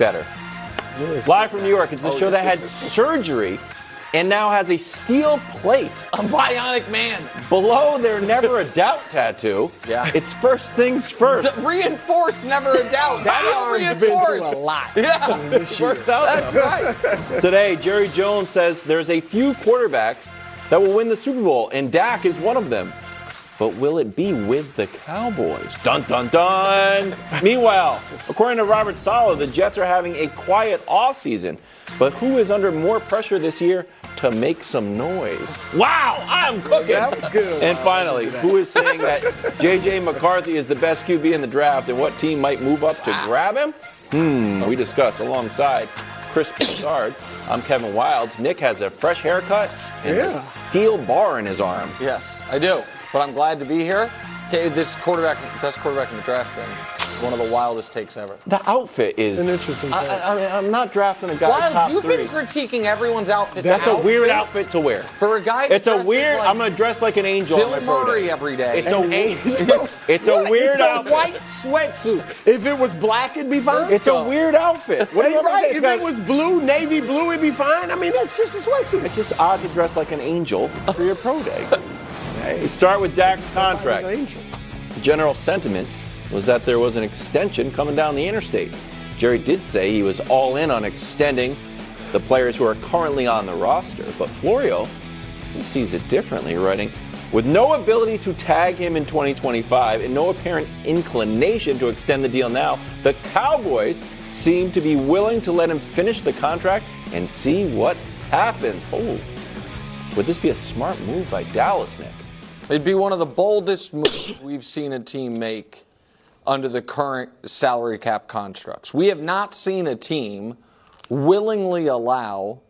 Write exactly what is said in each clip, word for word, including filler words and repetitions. better. Live from New York, it's a oh, show that had surgery and now has a steel plate. A bionic man. Below their Never a Doubt tattoo. Yeah. It's first things first. D- reinforce Never a Doubt. That has been through a lot. Yeah. This year. That's right. Today, Jerry Jones says there's a few quarterbacks that will win the Super Bowl, and Dak is one of them. But will it be with the Cowboys? Dun, dun, dun. Meanwhile, according to Robert Saleh, the Jets are having a quiet offseason. But who is under more pressure this year to make some noise? Wow, I'm cooking. That was good. And finally, who is saying that J J. McCarthy is the best Q B in the draft and what team might move up to wow. grab him? Hmm, we discuss alongside Chris Broussard. I'm Kevin Wildes. Nick has a fresh haircut and yeah. a steel bar in his arm. Yes, I do. But I'm glad to be here. Okay, this quarterback, best quarterback in the draft thing, one of the wildest takes ever. The outfit is an interesting. I, I, I mean, I'm not drafting a guy's Wild, top you've three. You've been critiquing everyone's outfit. That's a outfit? Weird outfit to wear for a guy. It's a weird. Like I'm gonna dress like an angel. Bill on my Murray pro day. Every day. It's an a angel. It's a weird it's outfit. A white sweatsuit. If it was black, it'd be fine. It's so. A weird outfit. What you right. If it was blue, navy blue, it'd be fine. I mean, that's just a sweatsuit. It's just odd to dress like an angel for your pro day. We start with Dak's contract. General sentiment was that there was an extension coming down the interstate. Jerry did say he was all in on extending the players who are currently on the roster, but Florio, he sees it differently, writing, with no ability to tag him in twenty twenty-five and no apparent inclination to extend the deal now, the Cowboys seem to be willing to let him finish the contract and see what happens. Oh, would this be a smart move by Dallas, Nick? It'd be one of the boldest moves we've seen a team make under the current salary cap constructs. We have not seen a team willingly allow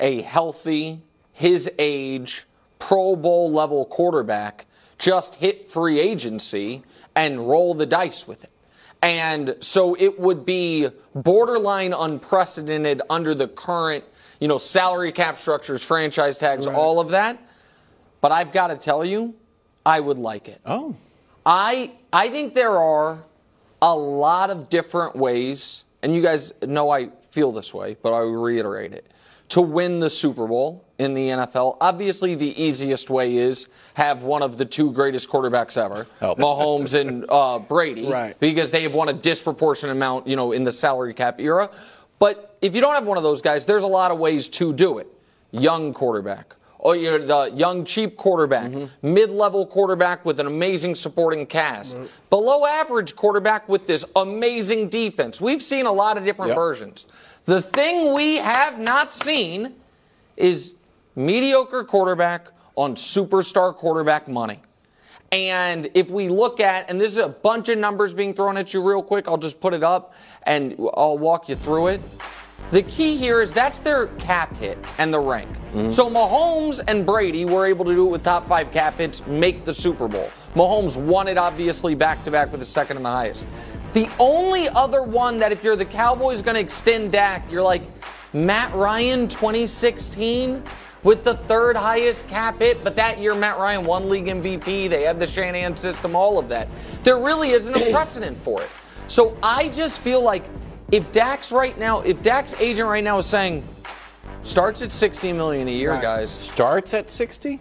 a healthy, his age, Pro Bowl level quarterback just hit free agency and roll the dice with it. And so it would be borderline unprecedented under the current, you know, salary cap structures, franchise tags, right. all of that. But I've got to tell you, I would like it. Oh. I I think there are a lot of different ways, and you guys know I feel this way, but I reiterate it, to win the Super Bowl in the N F L. Obviously, the easiest way is have one of the two greatest quarterbacks ever, oh. Mahomes and uh, Brady, right. because they have won a disproportionate amount, you know, in the salary cap era. But if you don't have one of those guys, there's a lot of ways to do it. Young quarterback. Oh, you know, the young, cheap quarterback, mm-hmm. mid-level quarterback with an amazing supporting cast, mm-hmm. below-average quarterback with this amazing defense. We've seen a lot of different yep. versions. The thing we have not seen is mediocre quarterback on superstar quarterback money. And if we look at, and this is a bunch of numbers being thrown at you real quick, I'll just put it up and I'll walk you through it. The key here is that's their cap hit and the rank. Mm-hmm. So Mahomes and Brady were able to do it with top five cap hits, make the Super Bowl. Mahomes won it, obviously, back-to-back with the second and the highest. The only other one that if you're the Cowboys going to extend Dak, you're like, Matt Ryan twenty sixteen with the third highest cap hit. But that year, Matt Ryan won league M V P. They had the Shanahan system, all of that. There really isn't a precedent for it. So I just feel like If Dak's right now, if Dak's agent right now is saying, starts at sixty million dollars a year, right. guys. Starts at sixty?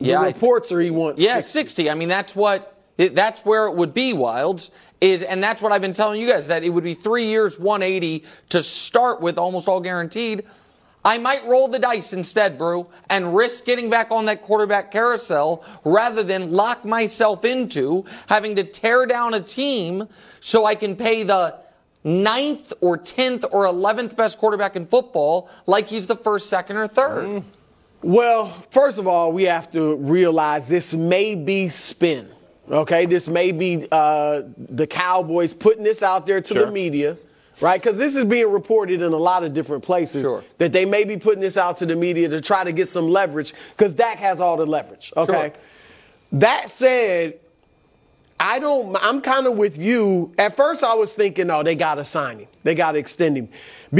Yeah. The reports are he wants Yeah, sixty. sixty. I mean, that's what, that's where it would be, Wildes. Is, and that's what I've been telling you guys, that it would be three years, one eighty to start with, almost all guaranteed. I might roll the dice instead, Brew, and risk getting back on that quarterback carousel rather than lock myself into having to tear down a team so I can pay the ninth or tenth or eleventh best quarterback in football like he's the first, second, or third. Mm. Well, first of all, we have to realize this may be spin, okay? This may be uh, the Cowboys putting this out there to sure. the media, right? Because this is being reported in a lot of different places sure. that they may be putting this out to the media to try to get some leverage because Dak has all the leverage, okay? Sure. That said, I don't, I'm kind of with you. At first I was thinking, oh, they got to sign him. They got to extend him.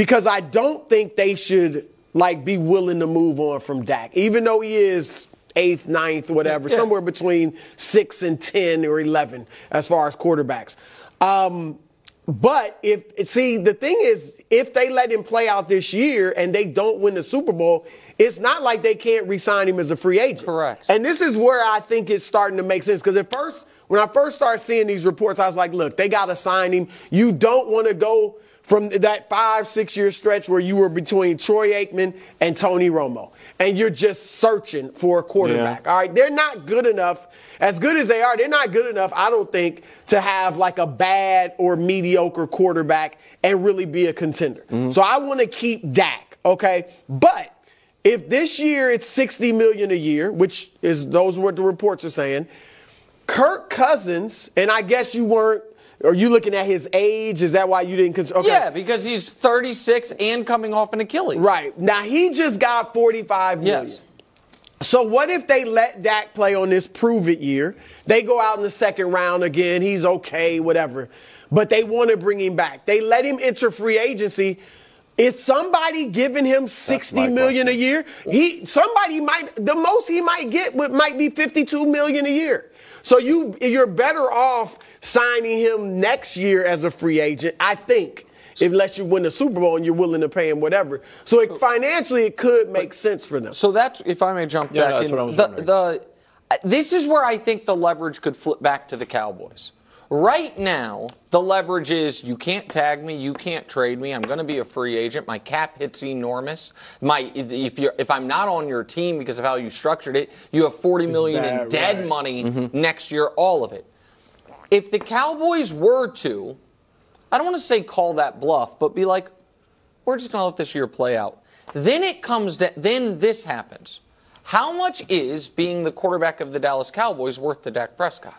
Because I don't think they should, like, be willing to move on from Dak. Even though he is eighth, ninth, whatever, yeah. somewhere between six and ten or eleven as far as quarterbacks. Um, But if see, the thing is, if they let him play out this year and they don't win the Super Bowl, it's not like they can't re-sign him as a free agent. Correct. And this is where I think it's starting to make sense, because at first, when I first started seeing these reports, I was like, look, they got to sign him. You don't want to go from that five, six-year stretch where you were between Troy Aikman and Tony Romo, and you're just searching for a quarterback. Yeah. All right, they're not good enough. As good as they are, they're not good enough, I don't think, to have like a bad or mediocre quarterback and really be a contender. Mm-hmm. So I want to keep Dak, okay? But if this year it's sixty million dollars a year, which is those are what the reports are saying, Kirk Cousins, and I guess you weren't, are you looking at his age? Is that why you didn't consider? Okay. Yeah, because he's thirty-six and coming off an Achilles. Right. Now, he just got forty-five million dollars. Yes. So what if they let Dak play on this prove-it year? They go out in the second round again. He's okay, whatever. But they want to bring him back. They let him enter free agency. Is somebody giving him sixty million dollars a year? He somebody might – the most he might get would, might be fifty-two million dollars a year. So you, you're better off signing him next year as a free agent, I think, unless you win the Super Bowl and you're willing to pay him whatever. So it, financially, it could make but, sense for them. So that's, if I may jump yeah, back no, that's in, what I was the, the, this is where I think the leverage could flip back to the Cowboys. Right now, the leverage is you can't tag me, you can't trade me. I'm going to be a free agent. My cap hit's enormous. My if you if I'm not on your team because of how you structured it, you have forty million dollars in dead right? money mm-hmm. next year, all of it. If the Cowboys were to, I don't want to say call that bluff, but be like, we're just going to let this year play out. Then it comes to, then this happens. How much is being the quarterback of the Dallas Cowboys worth to Dak Prescott?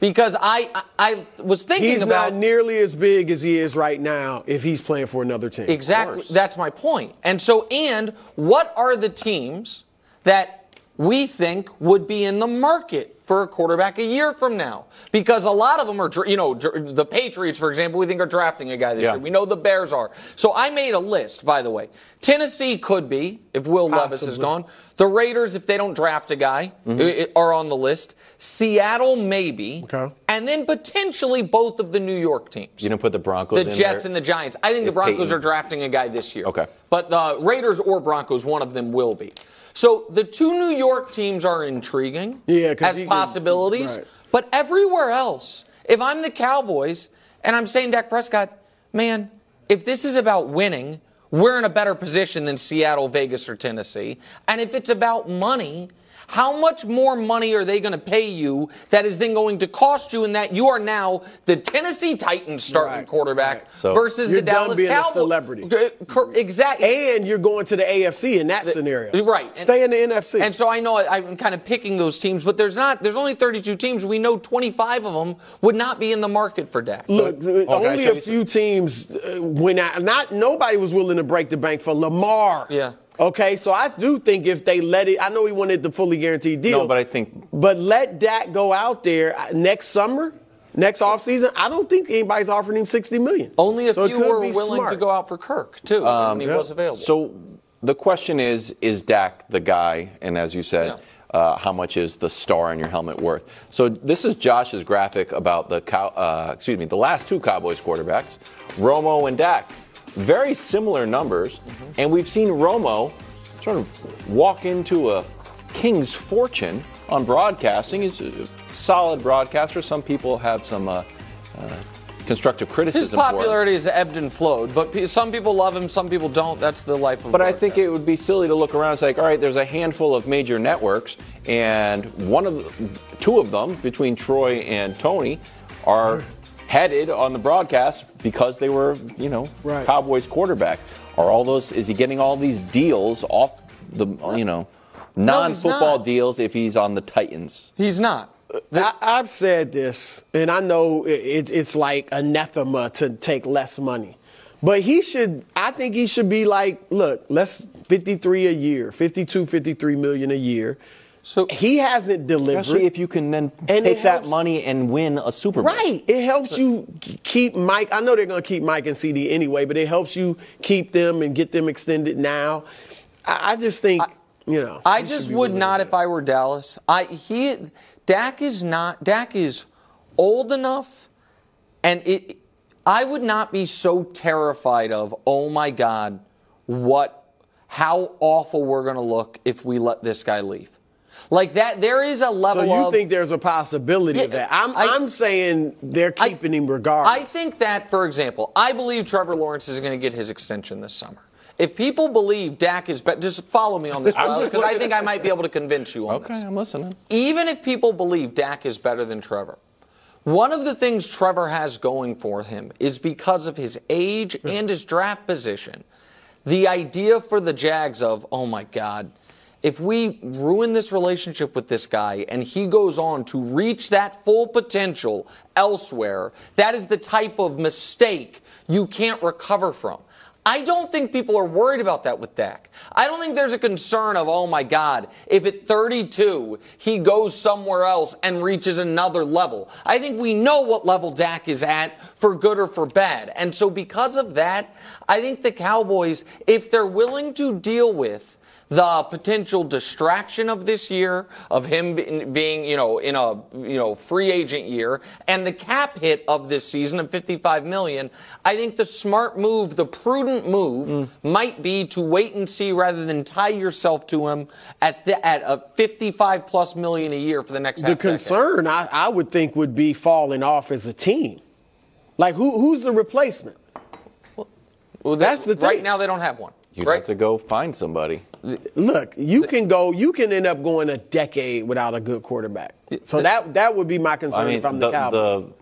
Because I, I I was thinking he's about... He's not nearly as big as he is right now if he's playing for another team. Exactly. That's my point. And so, and what are the teams that we think would be in the market for a quarterback a year from now? Because a lot of them are, you know, the Patriots, for example, we think are drafting a guy this yeah. year. We know the Bears are. So I made a list, by the way. Tennessee could be, if Will Possibly. Levis is gone. The Raiders, if they don't draft a guy, mm-hmm. are on the list. Seattle, maybe. Okay. And then potentially both of the New York teams. You didn't put the Broncos in there? The Jets and the Giants. I think the Broncos Peyton. are drafting a guy this year. Okay. But the Raiders or Broncos, one of them will be. So the two New York teams are intriguing yeah, as possibilities. Can, right. But everywhere else, if I'm the Cowboys and I'm saying Dak Prescott, man, if this is about winning, we're in a better position than Seattle, Vegas, or Tennessee. And if it's about money, how much more money are they going to pay you that is then going to cost you in that you are now the Tennessee Titans starting right, quarterback right. So versus the Dallas Cowboys? You're done being a celebrity. Exactly. And you're going to the A F C in that the, scenario. Right. Stay and, in the N F C. And so I know I, I'm kind of picking those teams, but there's not. There's only thirty-two teams. We know twenty-five of them would not be in the market for Dak. Look, so, oh, only a few teams uh, went out. Not, nobody was willing to break the bank for Lamar. Yeah. Okay, so I do think if they let it, I know he wanted the fully guaranteed deal. No, but I think. But let Dak go out there next summer, next offseason, I don't think anybody's offering him sixty million dollars. Only a so few were willing smart. to go out for Kirk, too, um, when he yeah. was available. So the question is, is Dak the guy? And as you said, yeah. uh, how much is the star on your helmet worth? So this is Josh's graphic about the cow, uh, excuse me, the last two Cowboys quarterbacks, Romo and Dak. Very similar numbers, mm-hmm. and we've seen Romo sort of walk into a king's fortune on broadcasting. He's a solid broadcaster. Some people have some uh, uh, constructive criticism for him. His popularity has ebbed and flowed, but p- some people love him, some people don't. That's the life of But I think it would be silly to look around and say, all right, there's a handful of major networks, and one of the, two of them, between Troy and Tony, are... headed on the broadcast because they were, you know, right. Cowboys quarterbacks. Are all those? Is he getting all these deals off the, you know, non-football no, deals if he's on the Titans? He's not. I, I've said this, and I know it, it's like anathema to take less money, but he should. I think he should be like, look, let's fifty-three a year, fifty-two, fifty-three million a year. So he hasn't delivered. Especially if you can then and take that money and win a Super Bowl. Right. It helps you keep Mike. I know they're going to keep Mike and C D anyway, but it helps you keep them and get them extended now. I, I just think, I, you know. I just would not if I were Dallas. I he Dak is not. Dak is old enough, and it. I would not be so terrified of, oh my God, what, how awful we're going to look if we let this guy leave. Like that, there is a level of... So you of, think there's a possibility yeah, of that? I'm, I, I'm saying they're keeping I, him regardless. I think that, for example, I believe Trevor Lawrence is going to get his extension this summer. If people believe Dak is better, just follow me on this, because I think I might be able to convince you on okay, this. Okay, I'm listening. Even if people believe Dak is better than Trevor, one of the things Trevor has going for him is because of his age mm. and his draft position. The idea for the Jags of, oh my God, if we ruin this relationship with this guy and he goes on to reach that full potential elsewhere, that is the type of mistake you can't recover from. I don't think people are worried about that with Dak. I don't think there's a concern of, oh my God, if at thirty-two he goes somewhere else and reaches another level. I think we know what level Dak is at, for good or for bad. And so because of that, I think the Cowboys, if they're willing to deal with the potential distraction of this year, of him being, you know, in a, you know, free agent year, and the cap hit of this season of fifty-five million dollars, I think the smart move, the prudent move, mm. might be to wait and see rather than tie yourself to him at the, at a fifty-five plus million dollars a year for the next half decade. The concern, I, I would think, would be falling off as a team. Like, who who's the replacement? Well, well, that's the thing. Right now, they don't have one. You'd right? have to go find somebody. Look, you can go. You can end up going a decade without a good quarterback. So that that would be my concern. I mean, if I'm the, the Cowboys. The,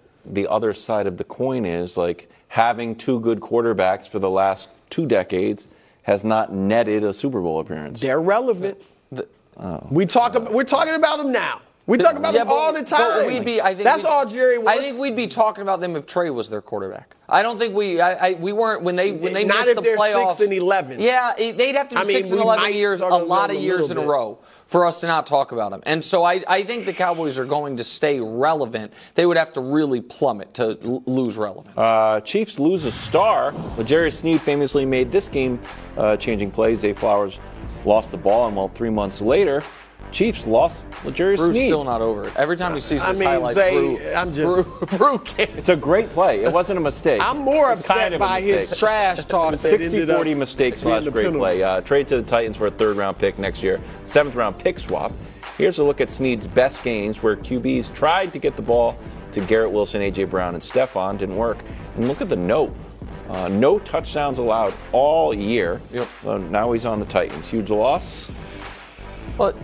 the other side of the coin is, like, having two good quarterbacks for the last two decades has not netted a Super Bowl appearance. They're relevant. The, oh, we talk. About, we're talking about them now. We talk about yeah, them but, all the time. We'd be, I think That's all Jerry wants. I think we'd be talking about them if Trey was their quarterback. I don't think we I, I, we weren't when they when they Not missed if the they're playoffs. Six and eleven. Yeah, they'd have to be I mean, six and eleven years, a lot of years in bit. a row for us to not talk about them. And so I, I think the Cowboys are going to stay relevant. They would have to really plummet to l- lose relevance. Uh, Chiefs lose a star. L'Jarius Sneed famously made this game uh, changing plays. Zay Flowers lost the ball, and well, three months later. Chiefs lost L'Jarius Sneed. Brew's still not over it. Every time we see some I mean, highlights, they, Brew, I'm just, Brew, Brew can't. It's a great play. It wasn't a mistake. I'm more upset kind of by his trash talk. sixty forty mistake slash great play. Uh, trade to the Titans for a third-round pick next year. Seventh-round pick swap. Here's a look at Sneed's best games where Q Bs tried to get the ball to Garrett Wilson, A J. Brown, and Stephon. Didn't work. And look at the note. Uh, no touchdowns allowed all year. Yep. Uh, now he's on the Titans. Huge loss. But...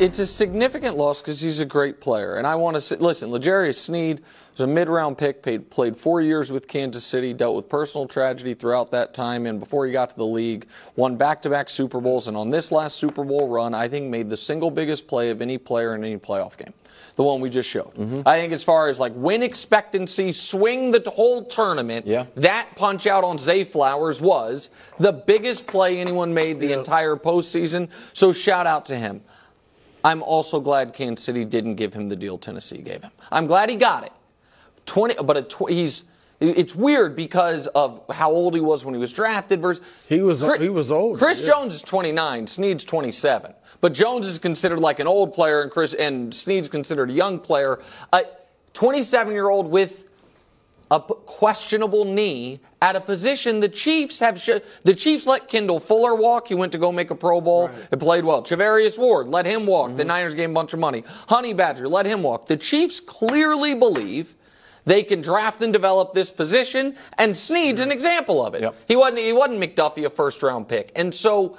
it's a significant loss because he's a great player. And I want to say, listen, L'Jarius Sneed was a mid-round pick, paid, played four years with Kansas City, dealt with personal tragedy throughout that time, and before he got to the league, won back-to-back Super Bowls. And on this last Super Bowl run, I think made the single biggest play of any player in any playoff game, the one we just showed. Mm-hmm. I think as far as, like, win expectancy, swing the whole tournament, yeah. that punch out on Zay Flowers was the biggest play anyone made the yeah. entire postseason. So shout out to him. I'm also glad Kansas City didn't give him the deal Tennessee gave him. I'm glad he got it. Twenty, but a tw- he's. It's weird because of how old he was when he was drafted. Versus he was Chris, he was old. Chris yeah. Jones is twenty-nine. Sneed's twenty-seven. But Jones is considered like an old player, and Chris and Sneed's considered a young player. A twenty-seven-year-old with a questionable knee at a position the Chiefs have. Sh- the Chiefs let Kendall Fuller walk. He went to go make a Pro Bowl. Right. It played well. Javarius Ward, let him walk. Mm-hmm. The Niners gave him a bunch of money. Honey Badger, let him walk. The Chiefs clearly believe they can draft and develop this position, and Sneed's an example of it. Yep. He wasn't. He wasn't McDuffie, a first-round pick, and so.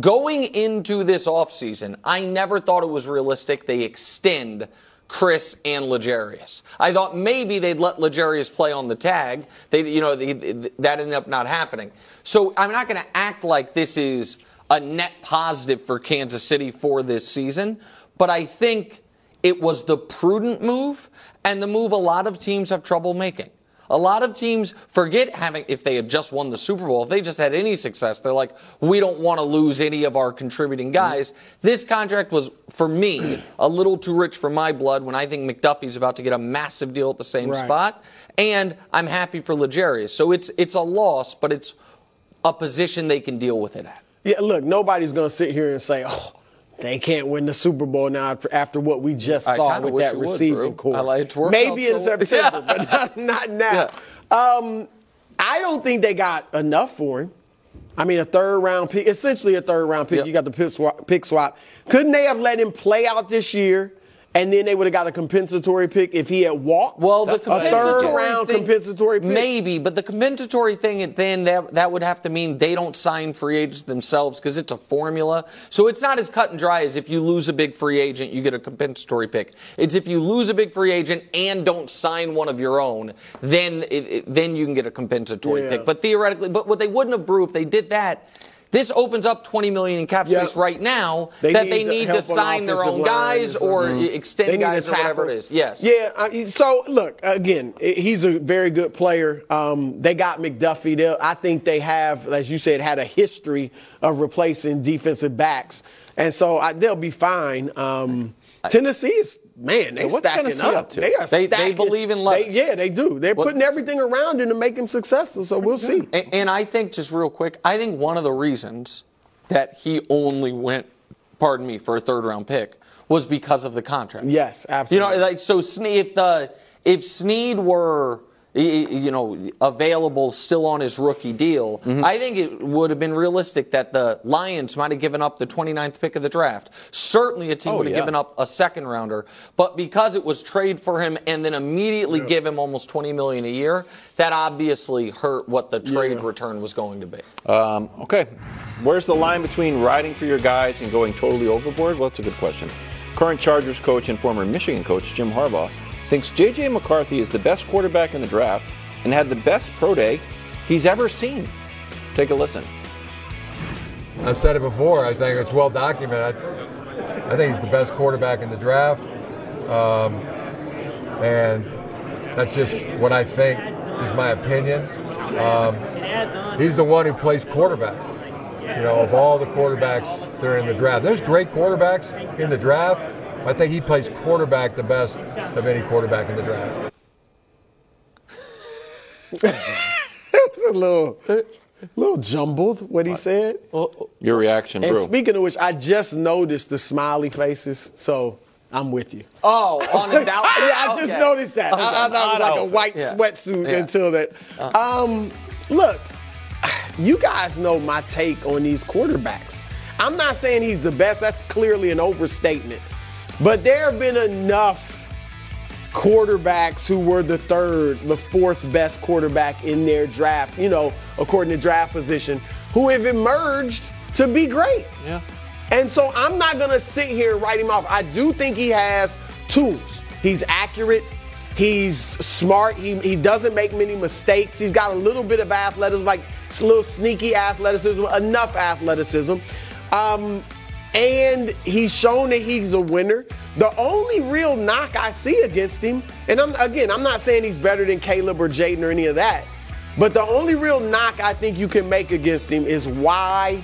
Going into this offseason, I never thought it was realistic they extend Chris and L'Jarius. I thought maybe they'd let L'Jarius play on the tag. They, you know, they, that ended up not happening. So I'm not going to act like this is a net positive for Kansas City for this season, but I think it was the prudent move and the move a lot of teams have trouble making. A lot of teams forget having, if they had just won the Super Bowl, if they just had any success, they're like, we don't want to lose any of our contributing guys. This contract was, for me, a little too rich for my blood when I think McDuffie's about to get a massive deal at the same right. spot. And I'm happy for L'Jarius. So it's it's a loss, but it's a position they can deal with it at. Yeah, look, nobody's going to sit here and say, oh, they can't win the Super Bowl now after what we just saw with that receiving core. Maybe in September, but not, not now. Yeah. Um, I don't think they got enough for him. I mean, a third-round pick, essentially a third-round pick. Yep. You got the pick swap, pick swap. Couldn't they have let him play out this year, and then they would have got a compensatory pick if he had walked? Well, the compensatory a third-round compensatory pick? Maybe, but the compensatory thing, then that, that would have to mean they don't sign free agents themselves because it's a formula. So it's not as cut and dry as if you lose a big free agent, you get a compensatory pick. It's if you lose a big free agent and don't sign one of your own, then, it, it, then you can get a compensatory yeah. pick. But theoretically, but what they wouldn't have brewed if they did that, this opens up twenty million dollars in cap space yep. right now they that need they need to sign their own guys or mm-hmm. extend guys or whatever it is. Yes. Yeah. Uh, so, look, again, he's a very good player. Um, they got McDuffie. They'll, I think they have, as you said, had a history of replacing defensive backs. And so I, they'll be fine. Um, Tennessee is. Man, they what's stacking up. up to? They are they, stacking. They believe in love. Yeah, they do. They're well, putting everything around him to make him successful, so we'll see. And, and I think, just real quick, I think one of the reasons that he only went, pardon me, for a third-round pick was because of the contract. Yes, absolutely. You know, like, so Sneed, if, the, if Sneed were, you know, available still on his rookie deal, mm-hmm. I think it would have been realistic that the Lions might have given up the twenty-ninth pick of the draft. Certainly a team oh, would have yeah. given up a second rounder, but because it was trade for him and then immediately yeah. give him almost twenty million dollars a year, that obviously hurt what the trade yeah. return was going to be. Um, okay. Where's the line between riding for your guys and going totally overboard? Well, that's a good question. Current Chargers coach and former Michigan coach Jim Harbaugh thinks J J. McCarthy is the best quarterback in the draft and had the best pro day he's ever seen. Take a listen. I've said it before. I think it's well documented. I, I think he's the best quarterback in the draft. Um, and that's just what I think, just my opinion. Um, he's the one who plays quarterback. You know, of all the quarterbacks that are in the draft. There's great quarterbacks in the draft. I think he plays quarterback the best of any quarterback in the draft. A little, little jumbled what he said. Your reaction, bro. And speaking of which, I just noticed the smiley faces, so I'm with you. Oh, on a doubt. Yeah, I just okay. noticed that. Okay. I, I thought it was like a white yeah. sweatsuit yeah. until that. Um, look, you guys know my take on these quarterbacks. I'm not saying he's the best. That's clearly an overstatement. But there have been enough quarterbacks who were the third, the fourth best quarterback in their draft, you know, according to draft position, who have emerged to be great. Yeah. And so I'm not going to sit here and write him off. I do think he has tools. He's accurate. He's smart. He, he doesn't make many mistakes. He's got a little bit of athleticism, like a little sneaky athleticism, enough athleticism. Um, And he's shown that he's a winner. The only real knock I see against him, and I'm, again, I'm not saying he's better than Caleb or Jayden or any of that, but the only real knock I think you can make against him is why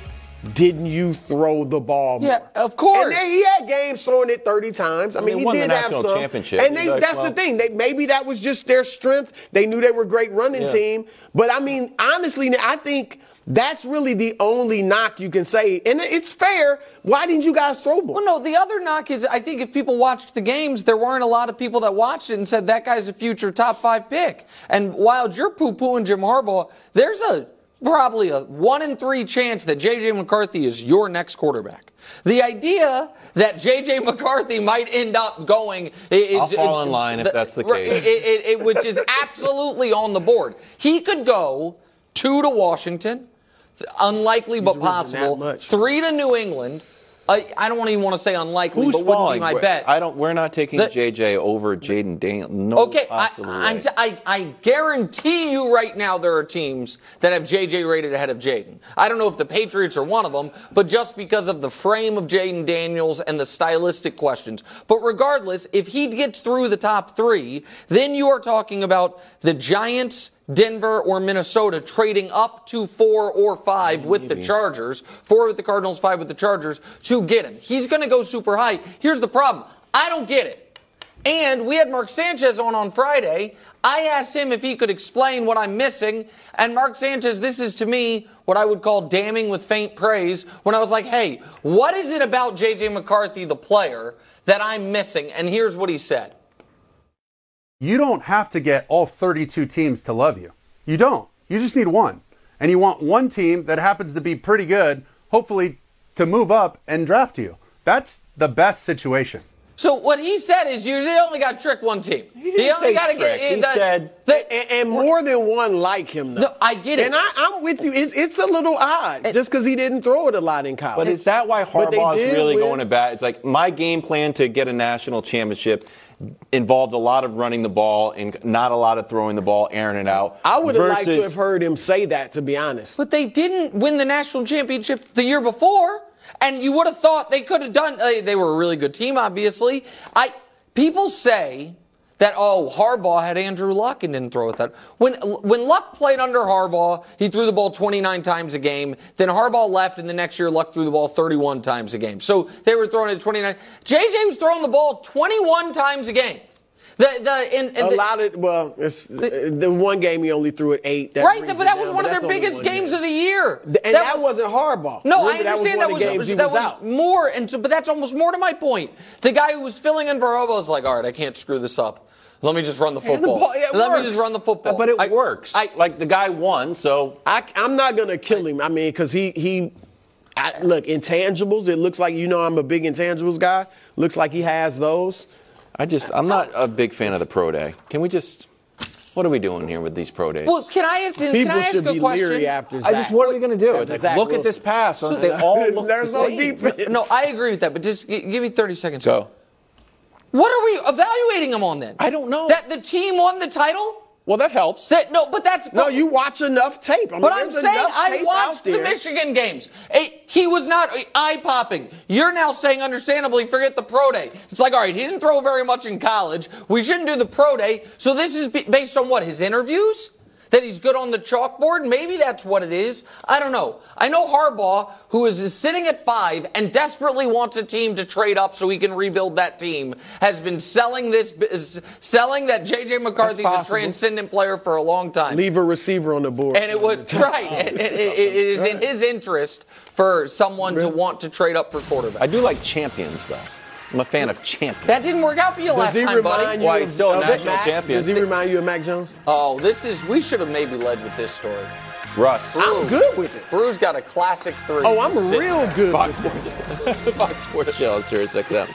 didn't you throw the ball more? Yeah, of course. And then he had games throwing it thirty times. I mean, he did have some. Championship. And they, like, that's well, the thing. They, maybe that was just their strength. They knew they were a great running yeah. team. But, I mean, honestly, I think – that's really the only knock you can say. And it's fair. Why didn't you guys throw more? Well, no, the other knock is I think if people watched the games, there weren't a lot of people that watched it and said that guy's a future top five pick. And while you're poo-pooing Jim Harbaugh, there's a probably a one in three chance that J J. McCarthy is your next quarterback. The idea that J J. McCarthy might end up going is, I'll fall in it, line the, if that's the case. It, it, it, which is absolutely on the board. He could go two to Washington. Unlikely but possible. Three to New England. I, I don't even want to say unlikely, who's but falling? Wouldn't be my bet. I don't. We're not taking the, J J over Jayden Daniels. No okay, possible I, I'm t- I, I guarantee you right now there are teams that have J J rated ahead of Jayden. I don't know if the Patriots are one of them, but just because of the frame of Jayden Daniels and the stylistic questions. But regardless, if he gets through the top three, then you are talking about the Giants, Denver, or Minnesota trading up to four or five with the Chargers, four with the Cardinals, five with the Chargers, to get him. He's going to go super high. Here's the problem. I don't get it. And we had Mark Sanchez on on Friday. I asked him if he could explain what I'm missing. And Mark Sanchez, this is to me what I would call damning with faint praise when I was like, hey, what is it about J J. McCarthy, the player, that I'm missing? And here's what he said. You don't have to get all thirty-two teams to love you. You don't. You just need one. And you want one team that happens to be pretty good, hopefully, to move up and draft you. That's the best situation. So what he said is you only got to trick one team. He didn't only got to get He the, said, the, and, and more than one like him, though. No, I get it. And I, I'm with you. It's, it's a little odd and, just because he didn't throw it a lot in college. But is that why Harbaugh is really win. going to bat? It's like my game plan to get a national championship involved a lot of running the ball and not a lot of throwing the ball, airing it out. I would have versus, liked to have heard him say that, to be honest. But they didn't win the national championship the year before. And you would have thought they could have done. They were a really good team, obviously. I people say that oh, Harbaugh had Andrew Luck and didn't throw it that. When when Luck played under Harbaugh, he threw the ball twenty-nine times a game. Then Harbaugh left, and the next year Luck threw the ball thirty-one times a game. So they were throwing it twenty-nine. J J was throwing the ball twenty-one times a game. The, the, and, and a the, lot of, well, it's, the, the one game he only threw it eight. Right, but that was down, one of their biggest games game. of the year. And that, that was, wasn't Harbaugh. No, Remember, I understand that was, that was, was, that was, was more, and so, but that's almost more to my point. The guy who was filling in for Harbaugh was like, all right, I can't screw this up. Let me just run the football. The ball, Let works. me just run the football. But it I, works. I, like, the guy won, so. I, I'm not going to kill him, I mean, because he, he I, look, intangibles, it looks like, you know, I'm a big intangibles guy. Looks like he has those. I just, I'm not a big fan of the pro day. Can we just, what are we doing here with these pro days? Well, can I, can People I ask should a be question? Leery after Zach. I just, what are we going to do? It's like, look Wilson. at this pass. So they all look There's the no same. defense. No, no, I agree with that, but just give me thirty seconds. Go. What are we evaluating them on then? I don't know. That the team won the title? Well, that helps. That, no, but that's... No, you watch enough tape. I mean, but I'm saying I watched the Michigan games. It, he was not eye-popping. You're now saying, understandably, forget the pro day. It's like, all right, he didn't throw very much in college. We shouldn't do the pro day. So this is based on what, his interviews? That he's good on the chalkboard? Maybe that's what it is. I don't know. I know Harbaugh, who is sitting at five and desperately wants a team to trade up so he can rebuild that team, has been selling this, is selling that J J. McCarthy's a transcendent player for a long time. Leave a receiver on the board. And it would, right. It, it, it, it is in his interest for someone to want to trade up for quarterback. I do like champions, though. I'm a fan of champions. That didn't work out for you last time, buddy. Why he's still a national champion. Does he remind you of Mac Jones? Oh, this is, we should have maybe led with this story. Russ. I'm good with it. Brew's got a classic three. Oh, I'm real good with it. Fox Sports Show, Sirius X M.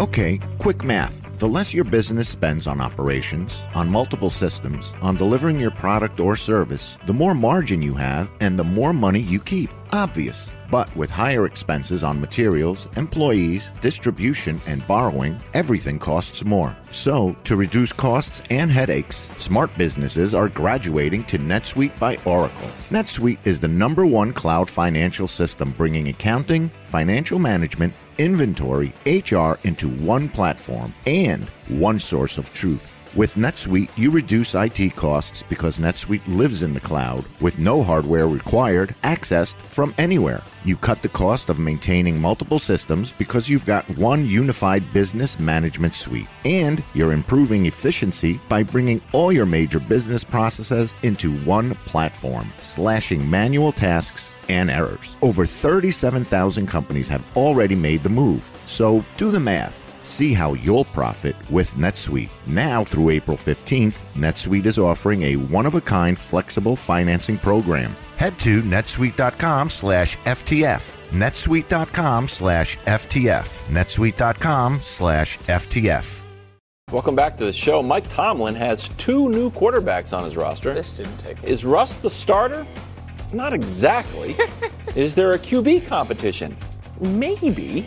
Okay, quick math. The less your business spends on operations, on multiple systems, on delivering your product or service, the more margin you have and the more money you keep. Obvious. But with higher expenses on materials, employees, distribution, and borrowing, everything costs more. So, to reduce costs and headaches, smart businesses are graduating to NetSuite by Oracle. NetSuite is the number one cloud financial system, bringing accounting, financial management, inventory, H R into one platform and one source of truth. With NetSuite, you reduce I T costs because NetSuite lives in the cloud with no hardware required, accessed from anywhere. You cut the cost of maintaining multiple systems because you've got one unified business management suite. And you're improving efficiency by bringing all your major business processes into one platform, slashing manual tasks and errors. Over thirty-seven thousand companies have already made the move. So do the math. See how you'll profit with NetSuite. Now through April fifteenth, NetSuite is offering a one-of-a-kind flexible financing program. Head to netsuite dot com slash F T F. netsuite dot com slash F T F. netsuite dot com slash F T F. Welcome back to the show. Mike Tomlin has two new quarterbacks on his roster. This didn't take long. Is Russ the starter? Not exactly. Is there a Q B competition? Maybe.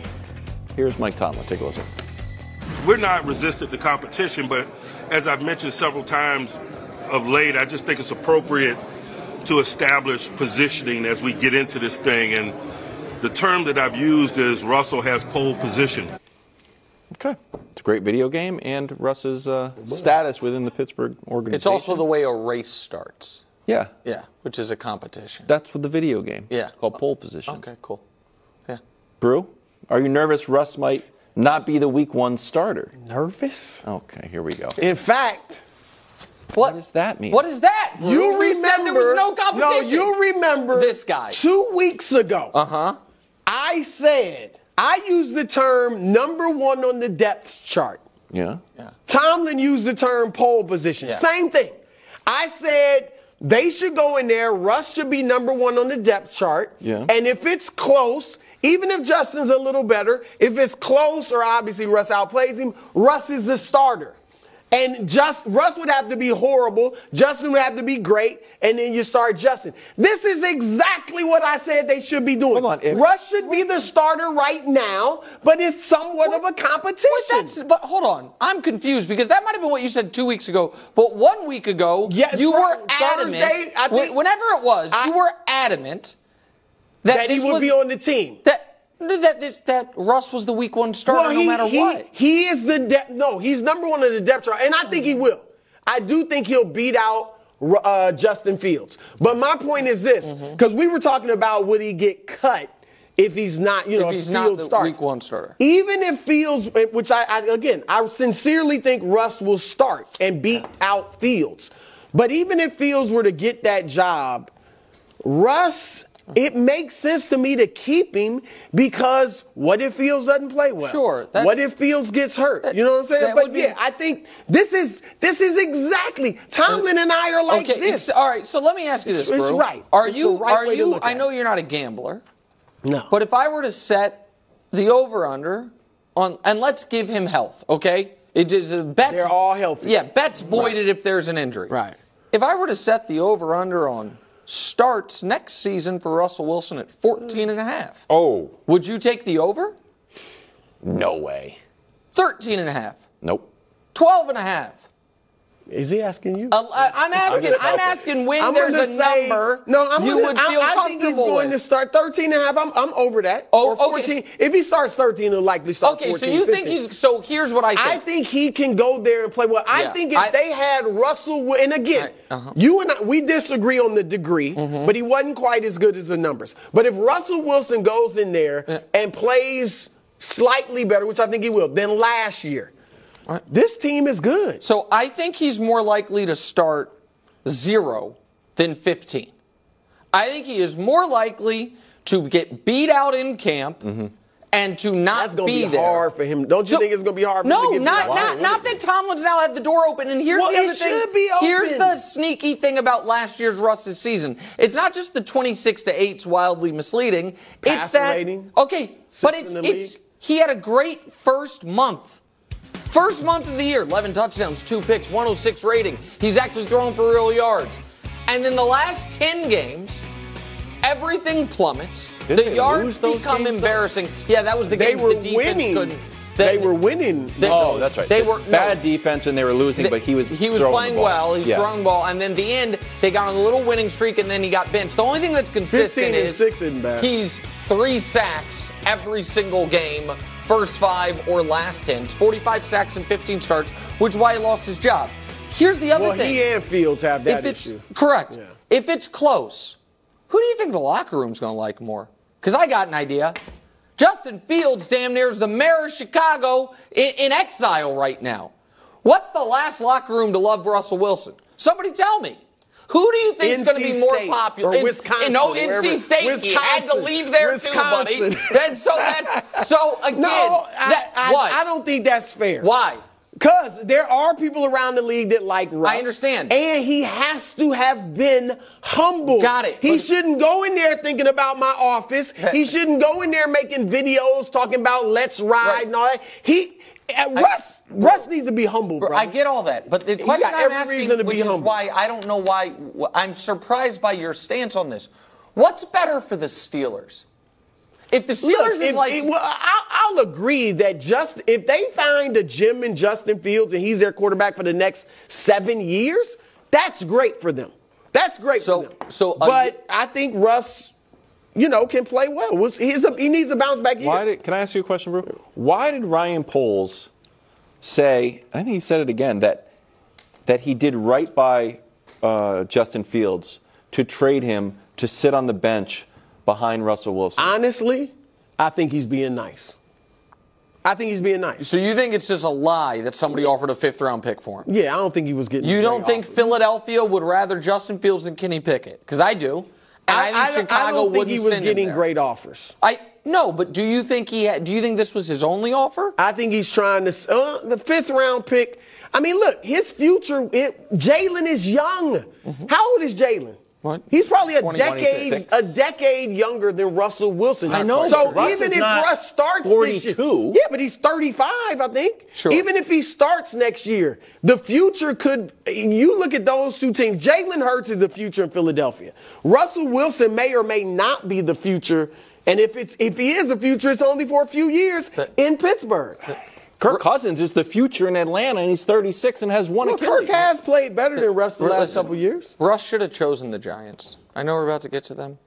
Here's Mike Tomlin. Take a listen. We're not resistant to competition, but as I've mentioned several times of late, I just think it's appropriate to establish positioning as we get into this thing. And the term that I've used is Russell has pole position. Okay. It's a great video game, and Russ's uh, status within the Pittsburgh organization. It's also the way a race starts. Yeah. Yeah, which is a competition. That's with the video game. Yeah. It's called pole position. Okay, cool. Yeah. Brew, are you nervous Russ might not be the week one starter? Nervous? Okay, here we go. In fact, what, what does that mean? What is that? You, you remember said there was no competition. No, you remember this guy. Two weeks ago, uh-huh. I said, I used the term number one on the depth chart. Yeah. yeah. Tomlin used the term pole position. Yeah. Same thing. I said they should go in there. Russ should be number one on the depth chart. Yeah. And if it's close, even if Justin's a little better, if it's close or obviously Russ outplays him, Russ is the starter. And just Russ would have to be horrible. Justin would have to be great. And then you start Justin. This is exactly what I said they should be doing. Hold on, if, Russ should be the starter right now, but it's somewhat well, of a competition. Well, that's, but hold on. I'm confused because that might have been what you said two weeks ago. But one week ago, yes, you were Thursday, adamant. I think, whenever it was, I, you were adamant that, that he would was, be on the team. That, That, that, that Russ was the week one starter well, he, no matter he, what. He is the depth. No, he's number one in the depth chart, and I think he will. I do think he'll beat out uh, Justin Fields. But my point is this, because mm-hmm. we were talking about would he get cut if he's not, you know, if, he's if Fields not the starts. Week one starter. Even if Fields, which I, I again, I sincerely think Russ will start and beat out Fields. But even if Fields were to get that job, Russ. It makes sense to me to keep him because what if Fields doesn't play well? Sure. What if Fields gets hurt? That, you know what I'm saying? But, yeah, be, I think this is this is exactly – Tomlin and I are like okay, this. All right, so let me ask you this, bro. It's right. Are it's you, right are you – I know it. You're not a gambler. No. But if I were to set the over-under on – and let's give him health, okay? It just, the bets, they're all healthy. Yeah, bets voided right. if there's an injury. Right. If I were to set the over-under on – starts next season for Russell Wilson at fourteen and a half. Oh. Would you take the over? No way. thirteen and a half. Nope. twelve and a half. Is he asking you? Uh, I'm asking. I'm asking when I'm there's a say, number no, I'm you gonna, would feel I, I comfortable I think he's going with. To start thirteen and a half. I'm, I'm over that. Oh, or fourteen. Okay. If he starts thirteen, he'll likely start okay, fourteen, Okay, so you fifteen. Think he's – so here's what I think. I think he can go there and play well. I yeah, think if I, they had Russell – and again, I, uh-huh. you and I, we disagree on the degree, mm-hmm. but he wasn't quite as good as the numbers. But if Russell Wilson goes in there yeah. and plays slightly better, which I think he will, than last year, right. This team is good. So I think he's more likely to start zero than fifteen. I think he is more likely to get beat out in camp mm-hmm. and to not That's gonna be, be there. That's going to be hard for him. Don't you so, think it's going to be hard for no, him to get not, beat out? No, not, not that Tomlin's now had the door open. And here's well, the other it thing. Should be open. Here's the sneaky thing about last year's Russ's season. It's not just the twenty-six to eight's wildly misleading. Pass it's that okay, but it's it's he had a great first month. First month of the year, eleven touchdowns, two picks, one oh six rating. He's actually throwing for real yards. And then the last ten games, everything plummets. Didn't the yards become embarrassing. Up? Yeah, that was the game the defense winning. Couldn't. They, they were winning. They, oh, that's right. They were bad no, defense and they were losing, they, but he was he was playing the ball. Well. He was yes. throwing ball, and then the end they got on a little winning streak, and then he got benched. The only thing that's consistent is six isn't bad. He's three sacks every single game, first five or last ten. forty-five sacks and fifteen starts, which is why he lost his job. Here's the other well, thing. Well, he and Fields have that issue. Correct. Yeah. If it's close, who do you think the locker room's going to like more? Because I got an idea. Justin Fields damn near is the mayor of Chicago in, in exile right now. What's the last locker room to love Russell Wilson? Somebody tell me. Who do you think is going to be more popular? Or Wisconsin. In, no, N C State. Wisconsin, he had to leave there Wisconsin. Too, buddy. Then so that's so again. No, I, that, I, what? I don't think that's fair. Why? Because there are people around the league that like Russ. I understand. And he has to have been humble. Got it. He shouldn't go in there thinking about my office. He shouldn't go in there making videos talking about let's ride right. and all that. He, uh, I, Russ, bro, Russ needs to be humble, bro. I get all that. But the question I'm asking, which is why I don't know why, I'm surprised by your stance on this. What's better for the Steelers? If the Steelers Look, is if, like, it, well, I'll, I'll agree that just if they find a Jim and Justin Fields and he's their quarterback for the next seven years, that's great for them. That's great so, for them. So, but uh, I think Russ, you know, can play well. He's a, he needs a bounce back year. Why did, can I ask you a question, bro? Why did Ryan Poles say? I think he said it again that that he did right by uh, Justin Fields to trade him to sit on the bench. Behind Russell Wilson. Honestly, I think he's being nice. I think he's being nice. So you think it's just a lie that somebody offered a fifth-round pick for him? Yeah, I don't think he was getting. You don't think offers. Philadelphia would rather Justin Fields than Kenny Pickett? Because I do. And I, I, I think Chicago I don't think he was getting great offers. I No, but do you think he had, do you think this was his only offer? I think he's trying to uh, the fifth round pick. I mean, look, his future. It, Jalen is young. Mm-hmm. How old is Jalen? What? He's probably a decade, a decade younger than Russell Wilson. I know. So Russ even if Russ starts forty-two, yeah, but he's thirty-five, I think. Sure. Even if he starts next year, the future could. You look at those two teams. Jalen Hurts is the future in Philadelphia. Russell Wilson may or may not be the future, and if it's if he is the future, it's only for a few years but, in Pittsburgh. But, Kirk Cousins is the future in Atlanta, and he's thirty-six and has one. Well, Achilles. Kirk has played better than Russ the last Listen, couple years. Russ should have chosen the Giants. I know we're about to get to them.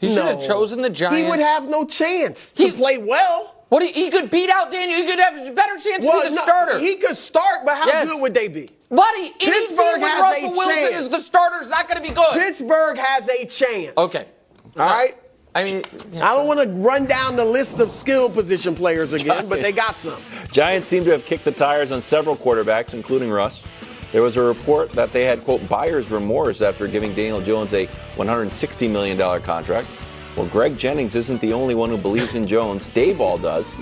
He no. should have chosen the Giants. He would have no chance he, to play well. What he, he could beat out Daniel. He could have a better chance well, to be the no, starter. He could start, but how yes. good would they be? Buddy, any Pittsburgh team with Russell Wilson as the starter is not going to be good. Pittsburgh has a chance. Okay. All no. right. I mean, you know. I don't want to run down the list of skill position players again, Giants. But they got some. Giants seem to have kicked the tires on several quarterbacks, including Russ. There was a report that they had, quote, buyer's remorse after giving Daniel Jones a one hundred sixty million dollars contract. Well, Greg Jennings isn't the only one who believes in Jones. Dayball does,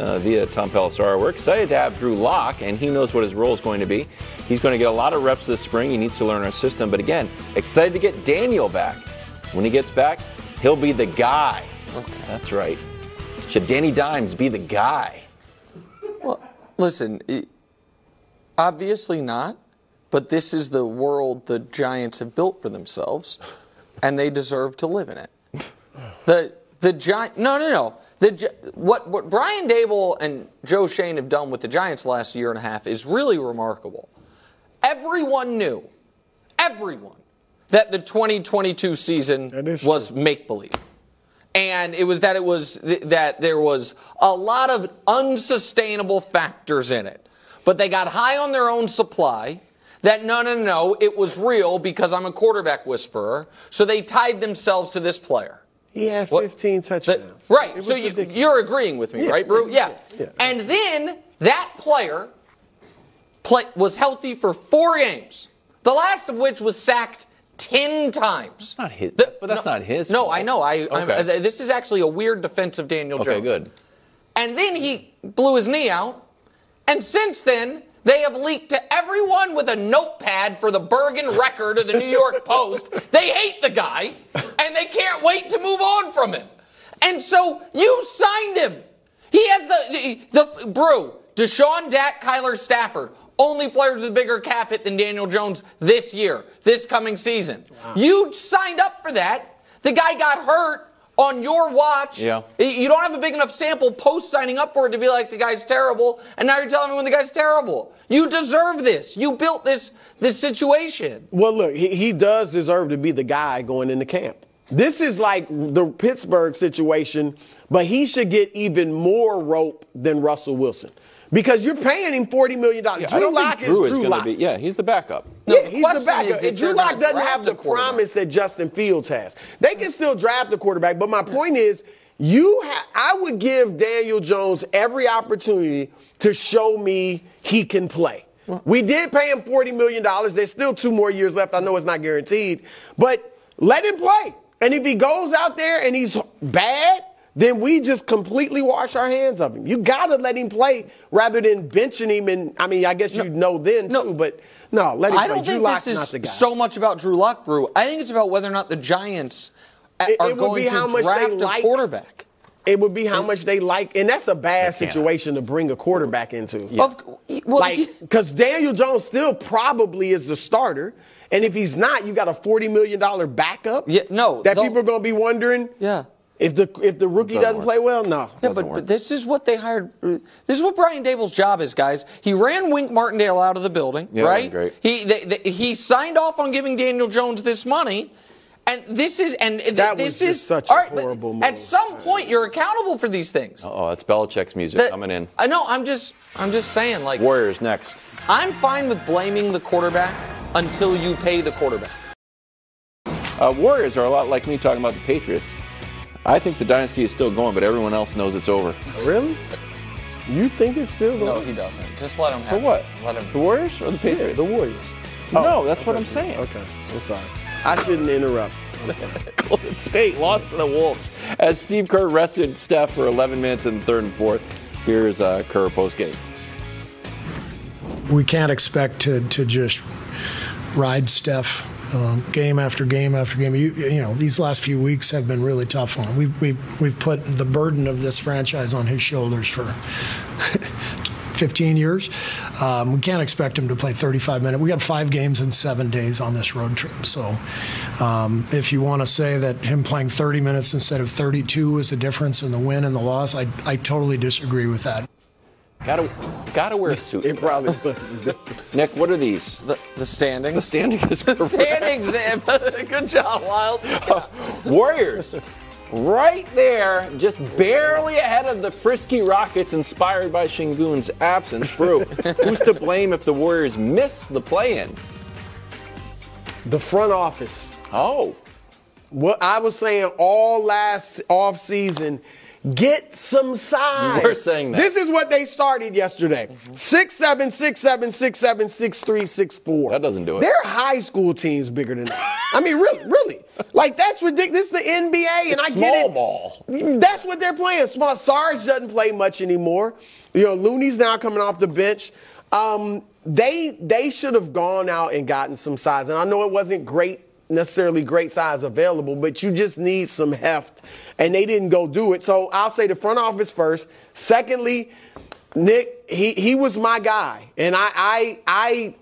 uh, via Tom Pelissaro. We're excited to have Drew Locke, and he knows what his role is going to be. He's going to get a lot of reps this spring. He needs to learn our system. But again, excited to get Daniel back. When he gets back, he'll be the guy. Okay. That's right. Should Danny Dimes be the guy? Well, listen, it, obviously not, but this is the world the Giants have built for themselves, and they deserve to live in it. The the Giants, no, no, no. The, what, what Brian Daboll and Joe Shane have done with the Giants the last year and a half is really remarkable. Everyone knew, everyone. that the twenty twenty-two season was make-believe. And it was that it was th- that there was a lot of unsustainable factors in it. But they got high on their own supply that, no, no, no, it was real because I'm a quarterback whisperer. So they tied themselves to this player. He had fifteen what? touchdowns. The, right. So you, you're agreeing with me, yeah, right, Brew? Yeah. yeah. And then that player play, was healthy for four games, the last of which was sacked Ten times. That's not his, the, but that's no, not his. No, fault. I know. I okay. This is actually a weird defense of Daniel Jones. Okay, good. And then he blew his knee out, and since then they have leaked to everyone with a notepad for the Bergen Record or the New York Post. They hate the guy, and they can't wait to move on from him. And so you signed him. He has the the, the Brew, Deshaun, Dak, Kyler, Stafford. Only players with bigger cap hit than Daniel Jones this year, this coming season. Wow. You signed up for that. The guy got hurt on your watch. Yeah. You don't have a big enough sample post signing up for it to be like the guy's terrible. And now you're telling me when the guy's terrible. You deserve this. You built this this situation. Well, look, he, he does deserve to be the guy going into camp. This is like the Pittsburgh situation, but he should get even more rope than Russell Wilson. Because you're paying him forty million dollars. Yeah, Drew Locke is Drew Locke. Be, yeah, he's the backup. No, yeah, he's the backup. And Drew Locke doesn't have the promise that Justin Fields has. They can still draft the quarterback, but my point is, you ha- I would give Daniel Jones every opportunity to show me he can play. We did pay him forty million dollars. There's still two more years left. I know it's not guaranteed. But let him play. And if he goes out there and he's bad, then we just completely wash our hands of him. You got to let him play rather than benching him. And I mean, I guess you no, know then, no, too, but no, let him I play. I don't Drew think this is so much about Drew Locke, Brew. I think it's about whether or not the Giants it, are it going to how much draft they like. a quarterback. It would be how much they like. And that's a bad situation to bring a quarterback into. Yeah. Of, well, like, because Daniel Jones still probably is the starter. And if he's not, you got a forty million dollars backup yeah, no, that people are going to be wondering. Yeah. If the if the rookie doesn't, doesn't play well, no. Yeah, but, but this is what they hired. This is what Brian Daboll's job is, guys. He ran Wink Martindale out of the building, yeah, right? Great. He they, they, he signed off on giving Daniel Jones this money, and this is and th- that this was just is such a right, horrible move. At some point, you're accountable for these things. Oh, that's Belichick's music that, coming in. I know. I'm just I'm just saying, like Warriors next. I'm fine with blaming the quarterback until you pay the quarterback. Uh, Warriors are a lot like me talking about the Patriots. I think the dynasty is still going, but everyone else knows it's over. Really? You think it's still going? No, he doesn't. Just let him have it. For what? Let him. The Warriors or the Patriots? Yeah, the Warriors. Oh, no, that's okay. what I'm saying. Okay, I'm sorry. I shouldn't interrupt. Golden State lost to the Wolves as Steve Kerr rested Steph for eleven minutes in the third and fourth. Here's uh, Kerr postgame. We can't expect to, to just ride Steph um, game after game after game. You, you know, these last few weeks have been really tough on him. We've, we've, we've put the burden of this franchise on his shoulders for fifteen years. Um, we can't expect him to play thirty-five minutes. We got five games in seven days on this road trip. So um, if you want to say that him playing thirty minutes instead of thirty-two is the difference in the win and the loss, I, I totally disagree with that. Gotta, gotta wear a suit. It probably Nick, what are these? The, the standings. The standings is correct. The standings. Good job, Wild. Uh, Warriors, right there, just barely ahead of the frisky Rockets, inspired by Şengün's absence. Brew, who's to blame if the Warriors miss the play-in? The front office. Oh. What I was saying all last offseason. Get some size. We're saying that. This is what they started yesterday. Mm-hmm. six seven, six seven, six seven, six three, six four. That doesn't do it. Their high school team's bigger than that. I mean, really, really. Like, that's ridiculous. This is the N B A, and it's I get it. Small ball. That's what they're playing. Small. Sarge doesn't play much anymore. You know, Looney's now coming off the bench. Um, they they should have gone out and gotten some size. And I know it wasn't great. necessarily great size available, but you just need some heft, and they didn't go do it. So I'll say the front office first. Secondly, Nick, he, he was my guy, and I I I,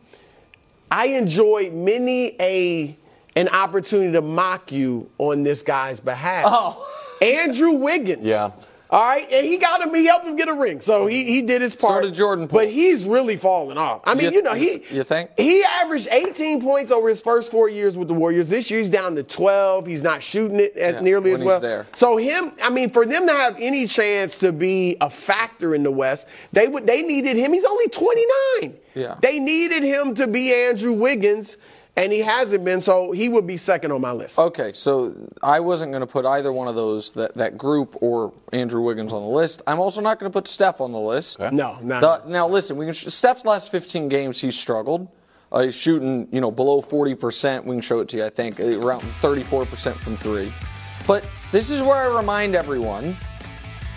I enjoyed many a an opportunity to mock you on this guy's behalf. Oh, Andrew Wiggins. Yeah. All right, and he got him. He helped him get a ring, so he he did his part. So did Jordan Poole. But he's really falling off. I mean, you, you know, he you think he averaged eighteen points over his first four years with the Warriors. This year, he's down to twelve. He's not shooting it as yeah, nearly as well. There. So him, I mean, for them to have any chance to be a factor in the West, they would they needed him. He's only twenty-nine. Yeah, they needed him to be Andrew Wiggins. And he hasn't been, so he would be second on my list. Okay, so I wasn't going to put either one of those, that, that group or Andrew Wiggins on the list. I'm also not going to put Steph on the list. Okay. No, not. The, now, listen, we can, Steph's last fifteen games, he's struggled. Uh, he's shooting, you know, below forty percent. We can show it to you, I think, around thirty-four percent from three. But this is where I remind everyone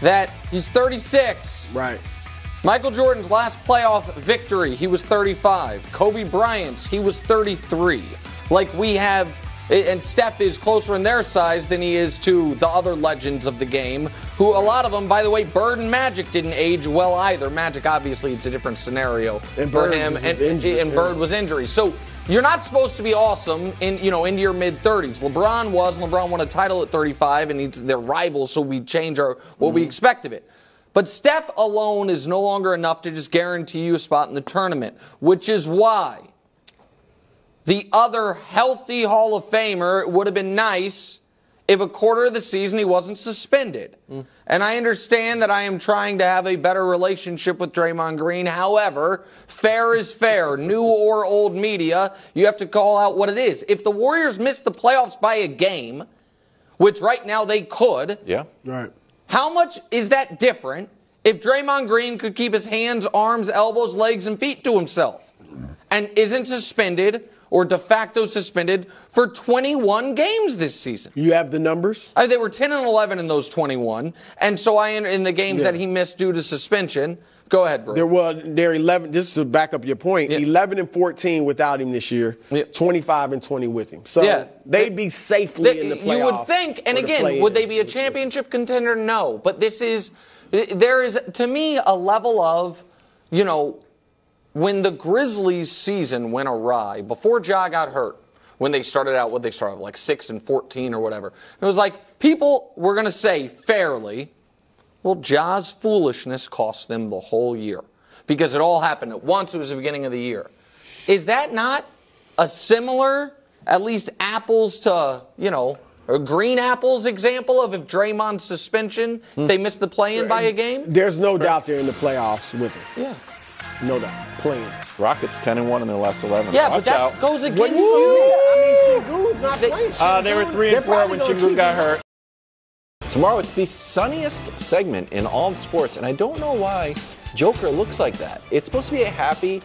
that he's thirty-six. Right. Michael Jordan's last playoff victory, he was thirty-five. Kobe Bryant's, he was thirty-three. Like we have, and Steph is closer in their size than he is to the other legends of the game, who a lot of them, by the way, Bird and Magic didn't age well either. Magic, obviously, it's a different scenario and for Bird him, and, injury, and yeah. Bird was injury. So you're not supposed to be awesome in you know into your mid-thirties. LeBron was, and LeBron won a title at thirty-five, and he's their rival, so we change our what mm-hmm. we expect of it. But Steph alone is no longer enough to just guarantee you a spot in the tournament, which is why the other healthy Hall of Famer would have been nice if a quarter of the season he wasn't suspended. Mm. And I understand that I am trying to have a better relationship with Draymond Green. However, fair is fair. New or old media, you have to call out what it is. If the Warriors miss the playoffs by a game, which right now they could. Yeah, right. How much is that different if Draymond Green could keep his hands, arms, elbows, legs, and feet to himself and isn't suspended or de facto suspended for twenty-one games this season? You have the numbers? I, they were ten and eleven in those twenty-one. And so I in the games yeah. that he missed due to suspension. Go ahead, bro. There were they're eleven. This is to back up your point. Yeah. eleven and fourteen without him this year. Yeah. twenty-five and twenty with him. So yeah. they'd be safely they, in the playoffs. You would think. And again, would they be a championship contender? No. But this is there is to me a level of, you know, when the Grizzlies' season went awry before Ja got hurt. When they started out, what they started out, like six and fourteen or whatever. It was like people were going to say fairly. Well, Ja's foolishness cost them the whole year because it all happened at once. It was the beginning of the year. Is that not a similar, at least apples to, you know, a green apples example of if Draymond's suspension, mm. they missed the play-in by a game? There's no doubt they're in the playoffs with him. Yeah. No doubt. Playing. Rockets ten and one in their last eleven. Yeah, Watch but that out. goes against you. I mean, Şengün's not they, playing. Uh, they were three and four when Şengün got hurt. Tomorrow, it's the sunniest segment in all of sports, and I don't know why Joker looks like that. It's supposed to be a happy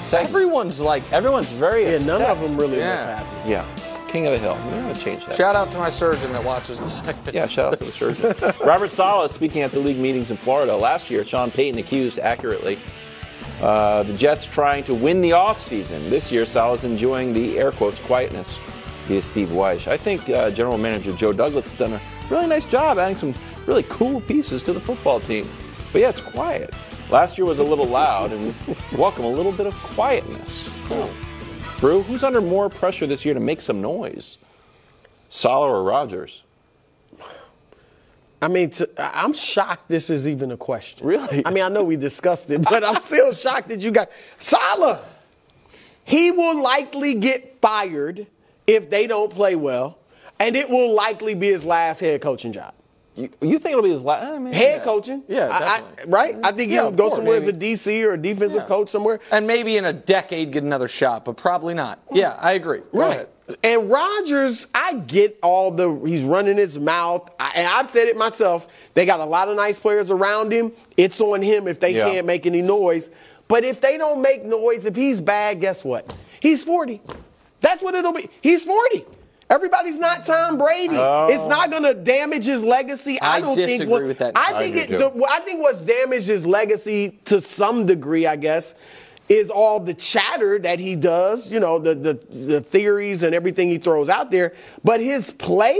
segment. Everyone's like, everyone's very upset. Yeah, none of them really yeah. look happy. Yeah. king of the hill. We're going to change that. Shout out to my surgeon that watches the segment. Yeah, shout out to the surgeon. Robert Saleh speaking at the league meetings in Florida. Last year, Sean Payton accused accurately uh, the Jets trying to win the offseason. This year, Saleh's enjoying the air quotes quietness. He is Steve Weish. I think uh, General Manager Joe Douglas has done a really nice job adding some really cool pieces to the football team. But yeah, it's quiet. Last year was a little loud, and welcome a little bit of quietness. Cool. Brew, who's under more pressure this year to make some noise? Saleh or Rodgers? I mean, to, I'm shocked this is even a question. Really? I mean, I know we discussed it, but I'm still shocked that you got Saleh. He will likely get fired if they don't play well, and it will likely be his last head coaching job. You, you think it'll be his last? I mean, head yeah. coaching. Yeah, definitely. I, I, right? I think yeah, he'll go course, somewhere maybe. as a D C or a defensive yeah. coach somewhere. And maybe in a decade get another shot, but probably not. Yeah, I agree. Go right. ahead. And Rodgers, I get all the – he's running his mouth. I, and I've said it myself. They got a lot of nice players around him. It's on him if they yeah. can't make any noise. But if they don't make noise, if he's bad, guess what? He's forty. That's what it'll be. He's forty. Everybody's not Tom Brady. Oh. It's not going to damage his legacy. I, I don't disagree think what, with that. I think I, it, the, I think what's damaged his legacy to some degree, I guess, is all the chatter that he does. You know, the the, the theories and everything he throws out there. But his play.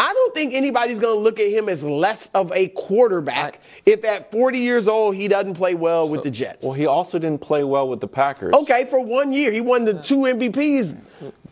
I don't think anybody's going to look at him as less of a quarterback I, if at forty years old he doesn't play well so, with the Jets. Well, he also didn't play well with the Packers. Okay, for one year. He won the two M V Ps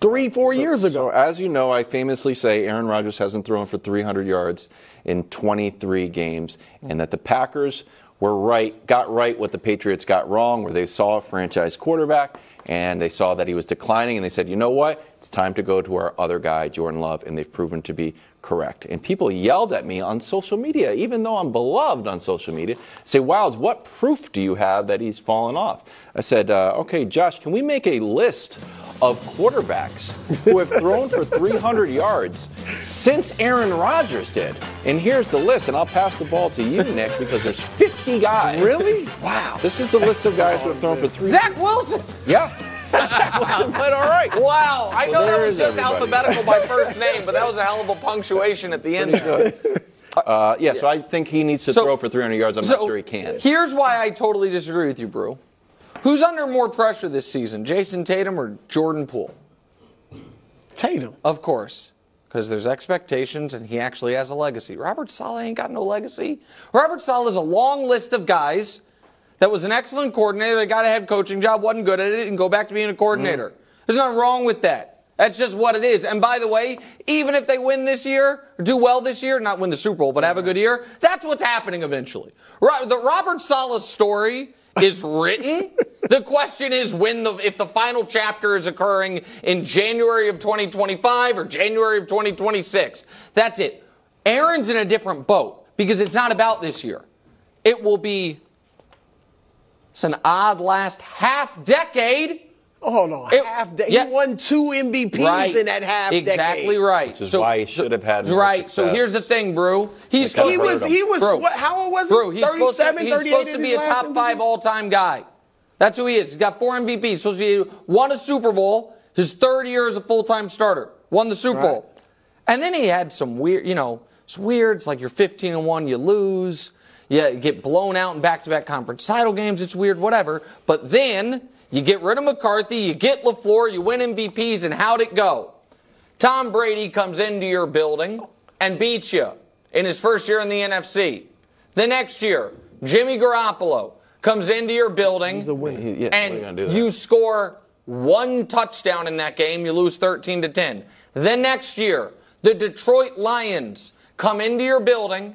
three, four so, years ago. So, as you know, I famously say Aaron Rodgers hasn't thrown for three hundred yards in twenty-three games, and that the Packers were right, got right what the Patriots got wrong, where they saw a franchise quarterback, and they saw that he was declining, and they said, you know what? It's time to go to our other guy, Jordan Love, and they've proven to be correct. And people yelled at me on social media, even though I'm beloved on social media, say, Wildes, what proof do you have that he's fallen off? I said, uh, okay, Josh, can we make a list of quarterbacks who have thrown for three hundred yards since Aaron Rodgers did? And here's the list, and I'll pass the ball to you, Nick, because there's fifty guys. Really? Wow. This is the list of guys oh, who have thrown dude. for three. Zach Wilson. Yeah. Zach Wilson played all right. Wow. I so know that was just everybody. alphabetical by first name, but that was a hell of a punctuation at the end. Good. Uh, yeah, yeah, so I think he needs to so, throw for three hundred yards. I'm so not sure he can. Here's why I totally disagree with you, Brew. Who's under more pressure this season, Jason Tatum or Jordan Poole? Tatum. Of course, because there's expectations and he actually has a legacy. Robert Saleh ain't got no legacy. Robert Saleh is a long list of guys that was an excellent coordinator, that got a head coaching job, wasn't good at it, and go back to being a coordinator. Mm. There's nothing wrong with that. That's just what it is. And by the way, even if they win this year, do well this year, not win the Super Bowl, but have a good year, that's what's happening eventually. The Robert Saleh story is written. The question is when the if the final chapter is occurring in January of twenty twenty-five or January of twenty twenty-six. That's it. Aaron's in a different boat because it's not about this year. It will be it's an odd last half decade. Hold on, it, half de- yeah. He won two M V Ps right. in that half exactly decade. Exactly right. Which is so, why he should have had right. Success. So here's the thing, Brew. He's supposed, he was he was Brew. What, how old was he? Brew, he's supposed to, he's supposed to be a top M V P? Five all-time guy. That's who he is. He's got four M V Ps. He's supposed to be won a Super Bowl. His third year as a full-time starter, won the Super right. Bowl, and then he had some weird. You know, it's weird. It's like you're fifteen and one, you lose. Yeah, you get blown out in back-to-back conference title games. It's weird, whatever. But then you get rid of McCarthy, you get LaFleur, you win M V Ps, and how'd it go? Tom Brady comes into your building and beats you in his first year in the N F C. The next year, Jimmy Garoppolo comes into your building, yeah, and you score one touchdown in that game. You lose thirteen to ten. The next year, the Detroit Lions come into your building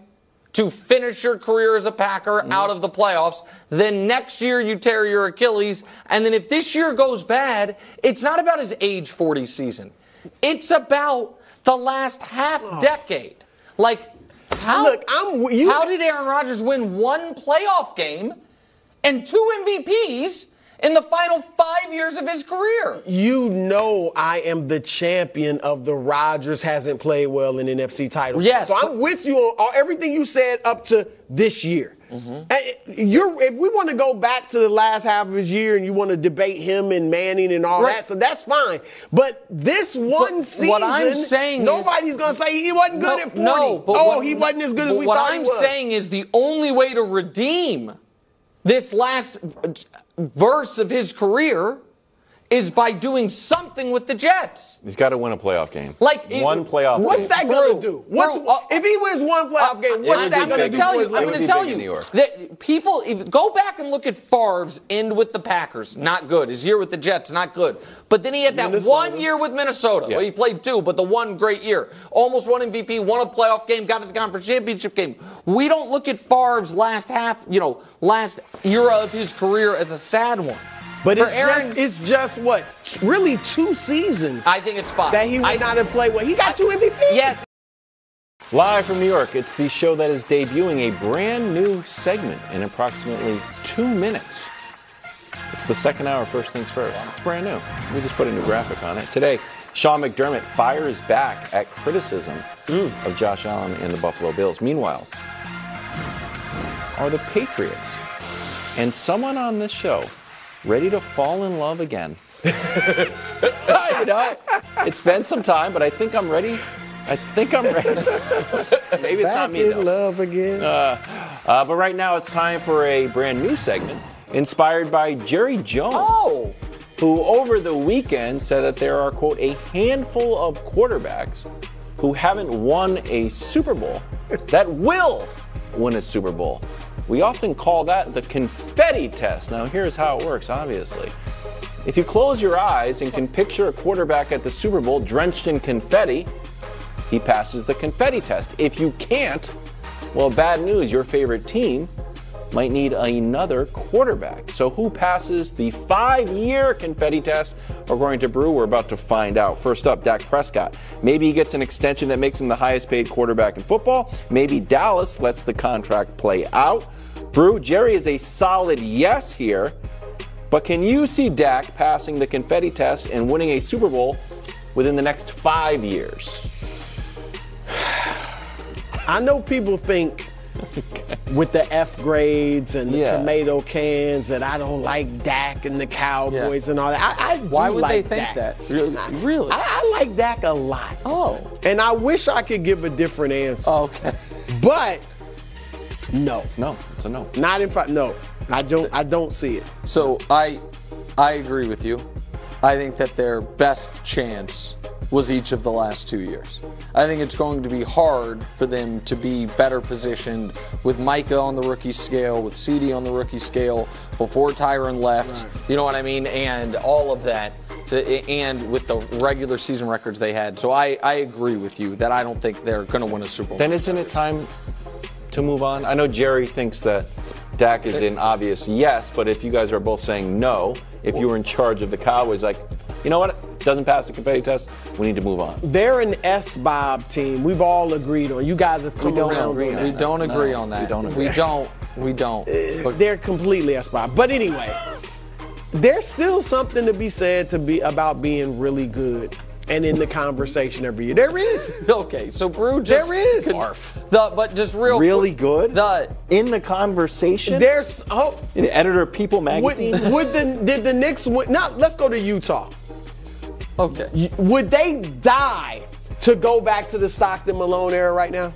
to finish your career as a Packer mm-hmm. out of the playoffs. Then next year you tear your Achilles. And then if this year goes bad, it's not about his age forty season. It's about the last half oh. decade. Like, how, Look, I'm, you, how did Aaron Rodgers win one playoff game and two M V Ps in the final five years of his career. You know I am the champion of the Rodgers hasn't played well in N F C title. Yes. So I'm with you on everything you said up to this year. Mm-hmm. And you're, if we want to go back to the last half of his year and you want to debate him and Manning and all right. that, so that's fine. But this one but season, what I'm saying nobody's going to say he wasn't good no, at forty. No, but oh, what, he wasn't as good as we thought he was. What I'm saying is the only way to redeem this last verse of his career is by doing something with the Jets. He's got to win a playoff game. Like it, one playoff what's game. What's that going to do? What's, Brew, uh, if he wins one playoff uh, game, what's that going to do? I'm going to tell you that people if, go back and look at Favre's end with the Packers. Not good. His year with the Jets, not good. But then he had that Minnesota. one year with Minnesota. Yeah. Well, he played two, but the one great year. Almost won M V P, won a playoff game, got to the conference championship game. We don't look at Favre's last half, you know, last era of his career as a sad one. But it's, Aaron, just, it's just, what, really two seasons. I think it's five. That he would I, not have played well. He got I, two M V Ps. Yes. Live from New York, it's the show that is debuting a brand new segment in approximately two minutes. It's the second hour, First Things First. It's brand new. We just put a new graphic on it. Today, Sean McDermott fires back at criticism mm. of Josh Allen and the Buffalo Bills. Meanwhile, are the Patriots and someone on this show ready to fall in love again? You know, it's been some time, but I think I'm ready. I think I'm ready. Maybe it's Back not me, though. In love again. Uh, uh, but right now, it's time for a brand new segment inspired by Jerry Jones, oh. who over the weekend said that there are, quote, a handful of quarterbacks who haven't won a Super Bowl that will win a Super Bowl. We often call that the confetti test. Now, here's how it works, obviously. If you close your eyes and can picture a quarterback at the Super Bowl drenched in confetti, he passes the confetti test. If you can't, well, bad news, your favorite team might need another quarterback. So who passes the five-year confetti test? According to Brew, we're about to find out. First up, Dak Prescott. Maybe he gets an extension that makes him the highest-paid quarterback in football. Maybe Dallas lets the contract play out. Brew, Jerry is a solid yes here, but can you see Dak passing the confetti test and winning a Super Bowl within the next five years? I know people think okay. with the F grades and the yeah. tomato cans that I don't like Dak and the Cowboys yeah. and all that. I, I Why would like they think Dak. that? Really? I, really? I, I like Dak a lot. Oh. And I wish I could give a different answer. Oh, okay. But no. No, it's a no. Not in fact. No, I don't. I don't see it. So I, I agree with you. I think that their best chance was each of the last two years. I think it's going to be hard for them to be better positioned with Micah on the rookie scale, with C D on the rookie scale, before Tyron left, right. you know what I mean, and all of that, to, and with the regular season records they had. So I, I agree with you that I don't think they're going to win a Super Bowl. Then isn't it time to move on? I know Jerry thinks that Dak is an obvious yes, but if you guys are both saying no, if you were in charge of the Cowboys, like, you know what? Doesn't pass the confetti test, we need to move on. They're an S-Bob team. We've all agreed on. You guys have come around. We don't agree on that. We don't agree. We don't. We don't. But they're completely S-Bob. But anyway, there's still something to be said to be about being really good and in the conversation every year. There is. Okay, so Brew just. There is. The, but just real Really quick, good? The, in the conversation? There's. Oh, in the editor of People magazine? Would, would the, did the Knicks win? No, let's go to Utah. Okay. Would they die to go back to the Stockton Malone era right now?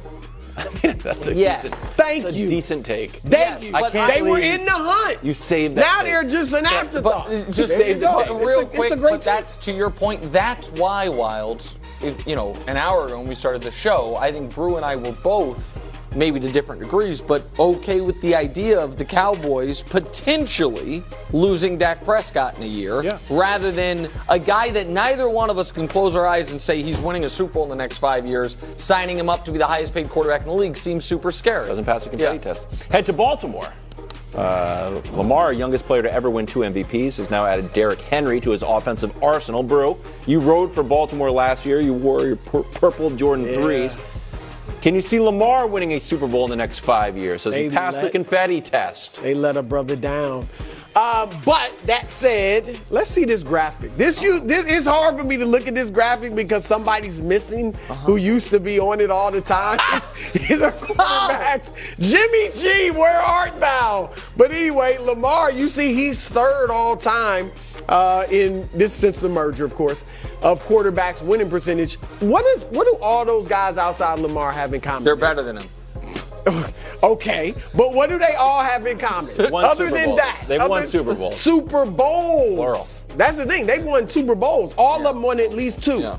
That's a yes. decent, Thank that's you. A decent take. Thank yes, you. But they were in the hunt. You saved that. Now take. They're just an afterthought. But, but, just saved the take. Real it's a, quick, it's a great but take. That's to your point. That's why Wildes, if, you know, an hour ago when we started the show, I think Brew and I were both, maybe to different degrees, but okay with the idea of the Cowboys potentially losing Dak Prescott in a year yeah. rather than a guy that neither one of us can close our eyes and say he's winning a Super Bowl in the next five years. Signing him up to be the highest paid quarterback in the league seems super scary. Doesn't pass the confetti yeah. test. Head to Baltimore. Uh, Lamar, youngest player to ever win two M V Ps, has now added Derrick Henry to his offensive arsenal. Brew, you rode for Baltimore last year. You wore your pur purple Jordan yeah. threes. Can you see Lamar winning a Super Bowl in the next five years? Does he pass the confetti test? They let a brother down. Um, but that said, let's see this graphic. This you this it's hard for me to look at this graphic because somebody's missing uh-huh. who used to be on it all the time. He's a quarterback. Jimmy G, where art thou? But anyway, Lamar, you see he's third all time uh, in this since the merger, of course, of quarterbacks winning percentage. What is what do all those guys outside Lamar have in common? They're better than him. Okay, but what do they all have in common? One other than that, they've won Super Bowls. Super Bowls. Plural. That's the thing. They've won Super Bowls. All yeah. of them won at least two. Yeah.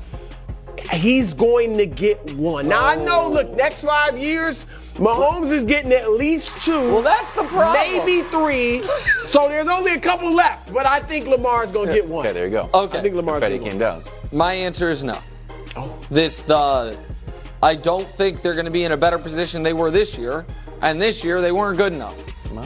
He's going to get one. Now, oh. I know, look, next five years, Mahomes is getting at least two. Well, that's the problem. Maybe three. So there's only a couple left, but I think Lamar's going to get one. Okay, there you go. Okay. I think Lamar's going to get one. My answer is no. Oh. This, the... I don't think they're going to be in a better position they were this year, and this year they weren't good enough.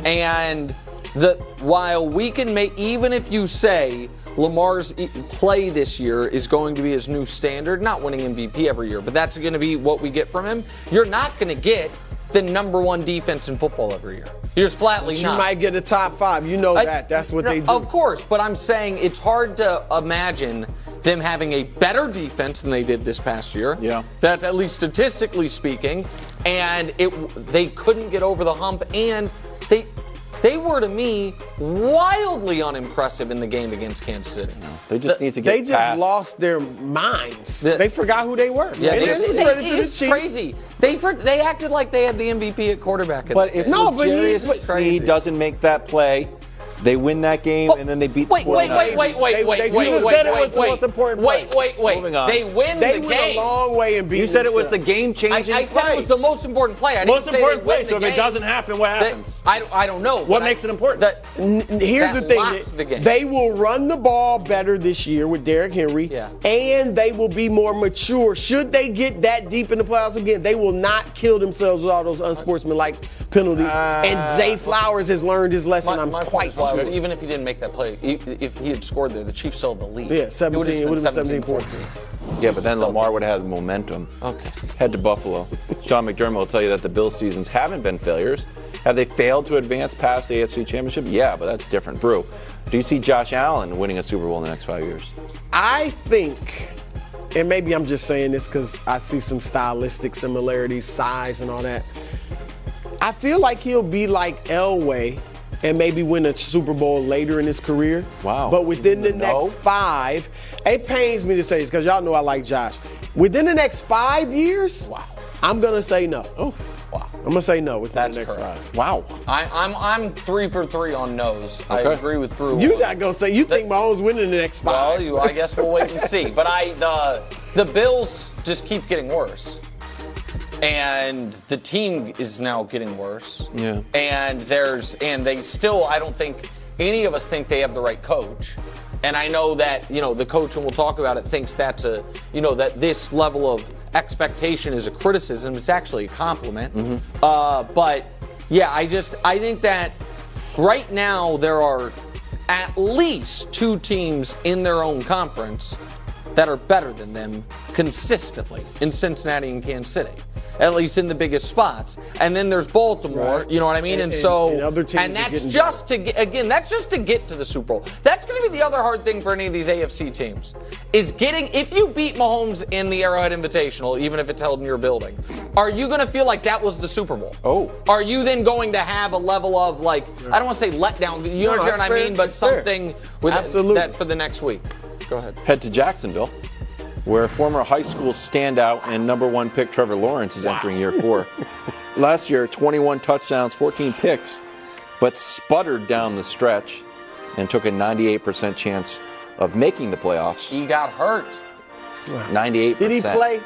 And the, while we can make, even if you say Lamar's play this year is going to be his new standard, not winning M V P every year, but that's going to be what we get from him, you're not going to get the number one defense in football every year. You're just flatly but not. You might get a top five. You know I, that. That's what no, they do. Of course, but I'm saying it's hard to imagine them having a better defense than they did this past year. Yeah. That's at least statistically speaking. And it they couldn't get over the hump. And they they were, to me, wildly unimpressive in the game against Kansas City. No, they just the, need to get They just past. lost their minds. The, they forgot who they were. Yeah, and they, they, they, to it's the crazy. They they acted like they had the M V P at quarterback. But if no, L'Jarius Sneed doesn't make that play, they win that game, and then they beat the Wait, wait, wait, wait, wait, wait, wait, wait. You said it was the most important play. Wait, wait, wait. Moving on. They win the game. They went a long way and beat You said it was the game-changing play. I said it was the most important play. Most important play, so if it doesn't happen, what happens? I don't know. What makes it important? Here's the thing. They will run the ball better this year with Derrick Henry, and they will be more mature. Should they get that deep in the playoffs again, they will not kill themselves with all those unsportsmanlike penalties. Uh, and Zay Flowers has learned his lesson. My, I'm my quite sure. Was, even if he didn't make that play, he, if he had scored there, the Chiefs sold the lead. Yeah, seventeen. It would have been, been seventeen points. Yeah, but then Lamar would have had momentum. Okay. Head to Buffalo. Sean McDermott will tell you that the Bills' seasons haven't been failures. Have they failed to advance past the A F C Championship? Yeah, but that's different. Brew, do you see Josh Allen winning a Super Bowl in the next five years? I think, and maybe I'm just saying this because I see some stylistic similarities, size and all that, I feel like he'll be like Elway and maybe win a Super Bowl later in his career. Wow. But within the no. next five, it pains me to say this because y'all know I like Josh. Within the next five years, wow. I'm going to say no. Oh, wow. I'm going to say no within That's the next correct. five. Wow. I, I'm I'm three for three on no's. Okay. I agree with Drew. You're not going to say you the, think Mahomes winning the next five. Well, you, I guess we'll wait and see. But I the the Bills just keep getting worse. And the team is now getting worse. Yeah. And there's and they still, I don't think any of us think they have the right coach. And I know that, you know, the coach, and we'll talk about it, thinks that's a, you know, that this level of expectation is a criticism. It's actually a compliment. Mm-hmm. Uh, but yeah, I just I think that right now there are at least two teams in their own conference that are better than them consistently in Cincinnati and Kansas City, at least in the biggest spots. And then there's Baltimore, right. you know what I mean? And, and so, and, other teams and that's just better. to get, again, that's just to get to the Super Bowl. That's going to be the other hard thing for any of these A F C teams is getting, if you beat Mahomes in the Arrowhead Invitational, even if it's held in your building, are you going to feel like that was the Super Bowl? Oh. Are you then going to have a level of like, yeah. I don't want to say letdown, you no, understand what fair, I mean, but something fair. with Absolutely. that for the next week. Go ahead. Head to Jacksonville, where former high school standout and number one pick Trevor Lawrence is wow. entering year four. Last year, twenty-one touchdowns, fourteen picks, but sputtered down the stretch and took a ninety-eight percent chance of making the playoffs. He got hurt. ninety-eight percent. Did he play?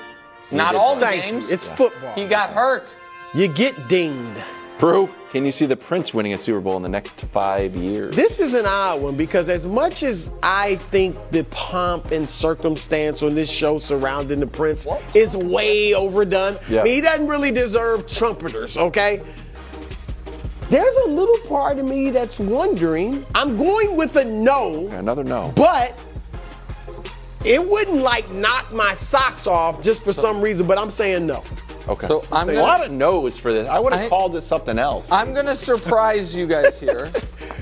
He Not all play. the games. It's yeah. football. He got hurt. You get dinged. Brew, can you see the Prince winning a Super Bowl in the next five years? This is an odd one because as much as I think the pomp and circumstance on this show surrounding the Prince what? is way overdone, yeah. I mean, he doesn't really deserve trumpeters, okay? There's a little part of me that's wondering. I'm going with a no. Another no. But it wouldn't, like, knock my socks off just for some reason, but I'm saying no. Okay. So I'm gonna, a lot of no's for this. I would have called this something else. I'm going to surprise you guys here.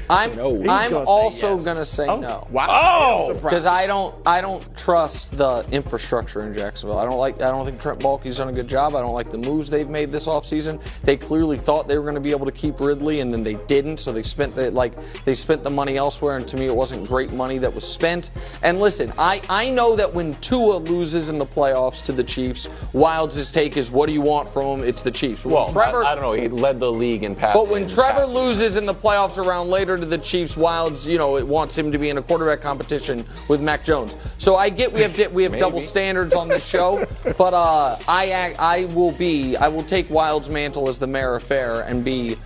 I'm no. I'm gonna also yes. gonna say oh. no. Wow. Because oh. I don't I don't trust the infrastructure in Jacksonville. I don't like I don't think Trent Baalke's done a good job. I don't like the moves they've made this offseason. They clearly thought they were gonna be able to keep Ridley and then they didn't, so they spent the like they spent the money elsewhere, and to me it wasn't great money that was spent. And listen, I, I know that when Tua loses in the playoffs to the Chiefs, Wildes' take is, what do you want from him? It's the Chiefs. When well, Trevor, I, I don't know. He led the league in passing. But when Trevor loses in the playoffs around later to the Chiefs, Wildes, you know, it wants him to be in a quarterback competition with Mac Jones. So I get we have we have double standards on this show, but uh, I I will be I will take Wildes' mantle as the mayor of fair and be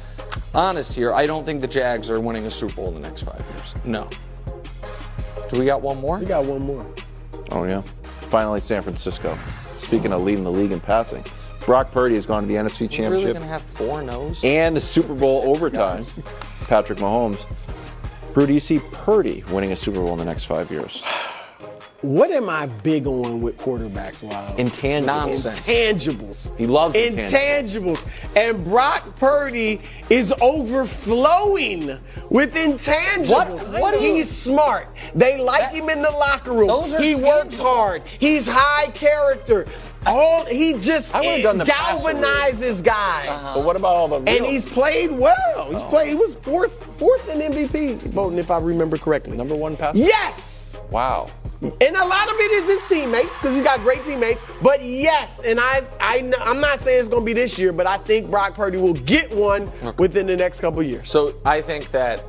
honest here. I don't think the Jags are winning a Super Bowl in the next five years. No. Do we got one more? We got one more. Oh yeah. Finally, San Francisco. Speaking of leading the league in passing, Brock Purdy has gone to the N F C Championship. Really gonna have four no's? And the Super Bowl overtime. Patrick Mahomes. Brew, do you see Purdy winning a Super Bowl in the next five years? What am I big on with quarterbacks, Wild? Intangibles. Nonsense. Intangibles. He loves intangibles. intangibles. And Brock Purdy is overflowing with intangibles. What? What He's smart. They like that, him in the locker room. Those are he tangibles. Works hard. He's high character. All he just I done the galvanizes guys. Uh-huh. But what about all the real? And he's played well. He's oh. played. He was fourth, fourth in M V P voting, if I remember correctly. Number one passer. Yes. Wow. And a lot of it is his teammates, because he's got great teammates. But yes, and I, I know, I'm not saying it's going to be this year, but I think Brock Purdy will get one okay. within the next couple of years. So I think that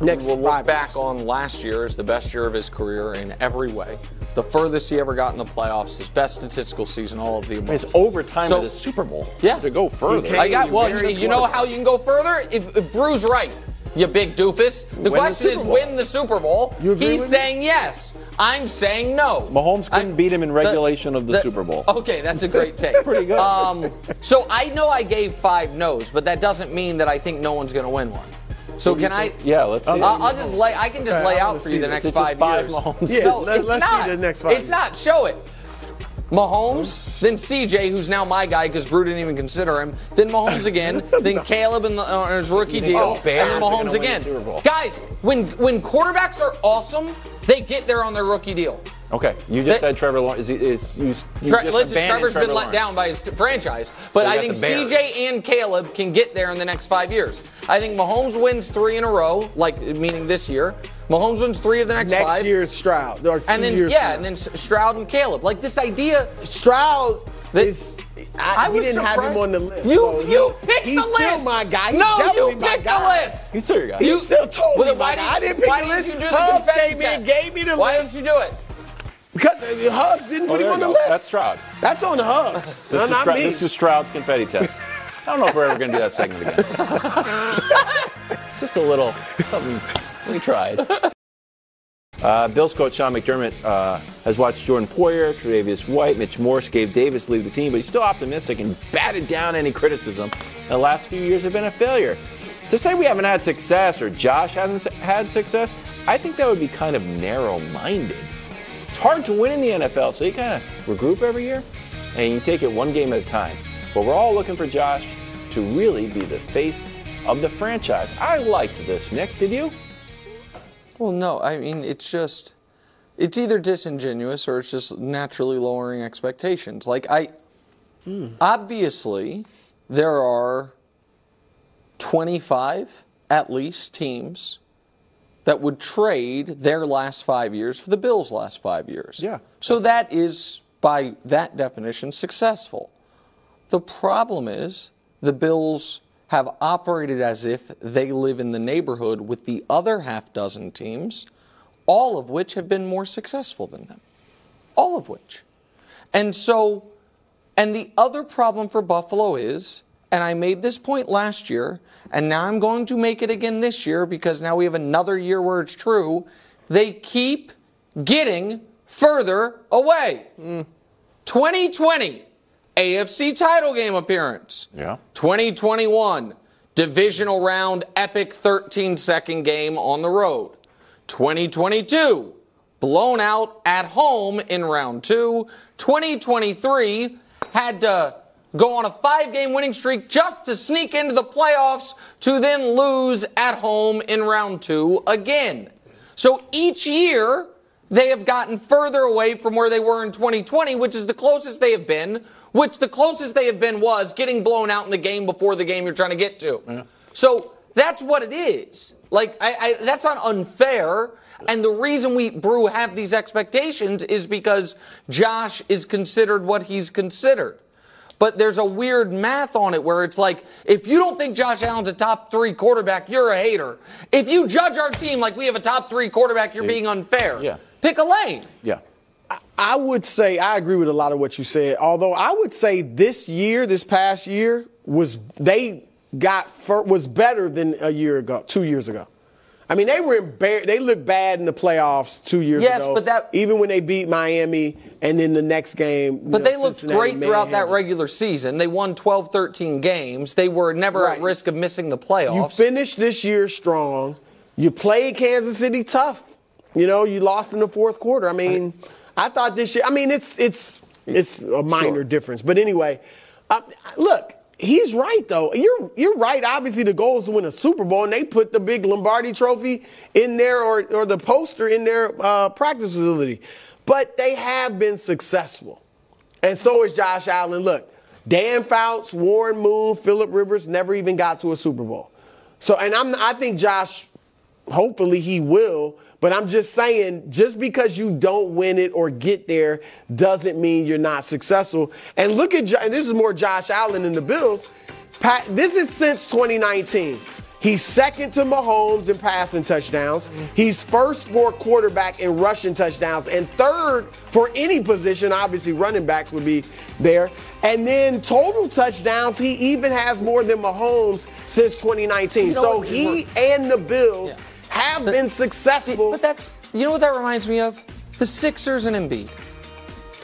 next we will look years. back on last year as the best year of his career in every way. The furthest he ever got in the playoffs, his best statistical season, all of the above. It's overtime so, of the Super Bowl. Yeah, to go further. I got. Well, you, you know how you can go further if, if Brew's right. You big doofus. The win question the is, win the Super Bowl. You agree He's with saying me? Yes. I'm saying no. Mahomes couldn't I, beat him in regulation the, of the, the Super Bowl. Okay, that's a great take. Pretty good. Um, so I know I gave five no's, but that doesn't mean that I think no one's going to win one. So can I? Yeah, let's. See I'll, I'll just lay. I can just okay, lay out for you the next five, five years. Mahomes. Yeah, no, let's, it's let's not. see the next five. It's years. not. Show it. Mahomes, then C J, who's now my guy because Brew didn't even consider him. Then Mahomes again. Then no. Caleb in the, uh, his rookie deal, oh, and then Mahomes again. The Guys, when when quarterbacks are awesome, they get there on their rookie deal. Okay, you just they, said Trevor Lawrence. Is, is, you, you Tre just listen, Trevor's Trevor been Lawrence. let down by his franchise, but so I think C J and Caleb can get there in the next five years. I think Mahomes wins three in a row, like meaning this year. Mahomes wins three of the next, next five. Next year it's Stroud. Or and then, yeah, Stroud. and then Stroud and Caleb. Like this idea. Stroud that, is. I, I we was didn't surprised. have him on the list. You, so you picked the list. He's still my guy. He's no, you picked the list. He's still your guy. You he's still told well, me. Why did, I didn't pick the list. Why did you do the confetti test? gave me the why list. Why didn't you do it? Because Hubs didn't oh, put him on go. the list. That's Stroud. That's on Hubs. this, no, not me. This is Stroud's confetti test. I don't know if we're ever going to do that segment again. Just a little something. We tried. Uh, Bills coach Sean McDermott uh, has watched Jordan Poyer, Tre'Davious White, Mitch Morse, Gabe Davis leave the team, but he's still optimistic and batted down any criticism. The last few years have been a failure. To say we haven't had success or Josh hasn't had success, I think that would be kind of narrow-minded. It's hard to win in the N F L, so you kind of regroup every year, and you take it one game at a time. But we're all looking for Josh to really be the face of the franchise. I liked this, Nick. Did you? Well, no. I mean, it's just, it's either disingenuous or it's just naturally lowering expectations. Like, I, mm. obviously, there are twenty-five, at least, teams that would trade their last five years for the Bills' last five years. Yeah. So that is, by that definition, successful. The problem is the Bills have operated as if they live in the neighborhood with the other half dozen teams, all of which have been more successful than them. All of which. And so, and the other problem for Buffalo is, and I made this point last year, and now I'm going to make it again this year because now we have another year where it's true, they keep getting further away. Mm. twenty twenty, A F C title game appearance. Yeah. twenty twenty-one, divisional round epic thirteen second game on the road. twenty twenty-two, blown out at home in round two. twenty twenty-three, had to go on a five-game winning streak just to sneak into the playoffs, to then lose at home in round two again. So each year, they have gotten further away from where they were in twenty twenty, which is the closest they have been, which the closest they have been was getting blown out in the game before the game you're trying to get to. Yeah. So that's what it is. Like, I, I, that's not unfair. And the reason we, Brew, have these expectations is because Josh is considered what he's considered. But there's a weird math on it where it's like, if you don't think Josh Allen's a top three quarterback, you're a hater. If you judge our team like we have a top three quarterback, you're being unfair. Yeah. Pick a lane. Yeah. I would say I agree with a lot of what you said, although I would say this year, this past year, was they got was better than a year ago, two years ago. I mean, they were embarrassed. They looked bad in the playoffs two years yes, ago. Yes, but that even when they beat Miami and then the next game. But know, they looked Cincinnati great throughout that regular season. They won twelve, thirteen games. They were never right. at risk of missing the playoffs. You finished this year strong. You played Kansas City tough. You know, you lost in the fourth quarter. I mean, I, I thought this year. I mean, it's it's it's a minor sure. difference. But anyway, uh, look. He's right, though. You're you're right. Obviously, the goal is to win a Super Bowl, and they put the big Lombardi trophy in there or, or the poster in their uh, practice facility. But they have been successful, and so is Josh Allen. Look, Dan Fouts, Warren Moon, Phillip Rivers never even got to a Super Bowl. So, and I'm I think Josh, hopefully he will, but I'm just saying, just because you don't win it or get there doesn't mean you're not successful. And look at, and this is more Josh Allen and the Bills. Pat, this is since twenty nineteen. He's second to Mahomes in passing touchdowns. He's first for quarterback in rushing touchdowns and third for any position. Obviously, running backs would be there. And then total touchdowns, he even has more than Mahomes since twenty nineteen. You know, so he and the Bills yeah. have but, been successful. But that's, you know what that reminds me of? The Sixers and Embiid.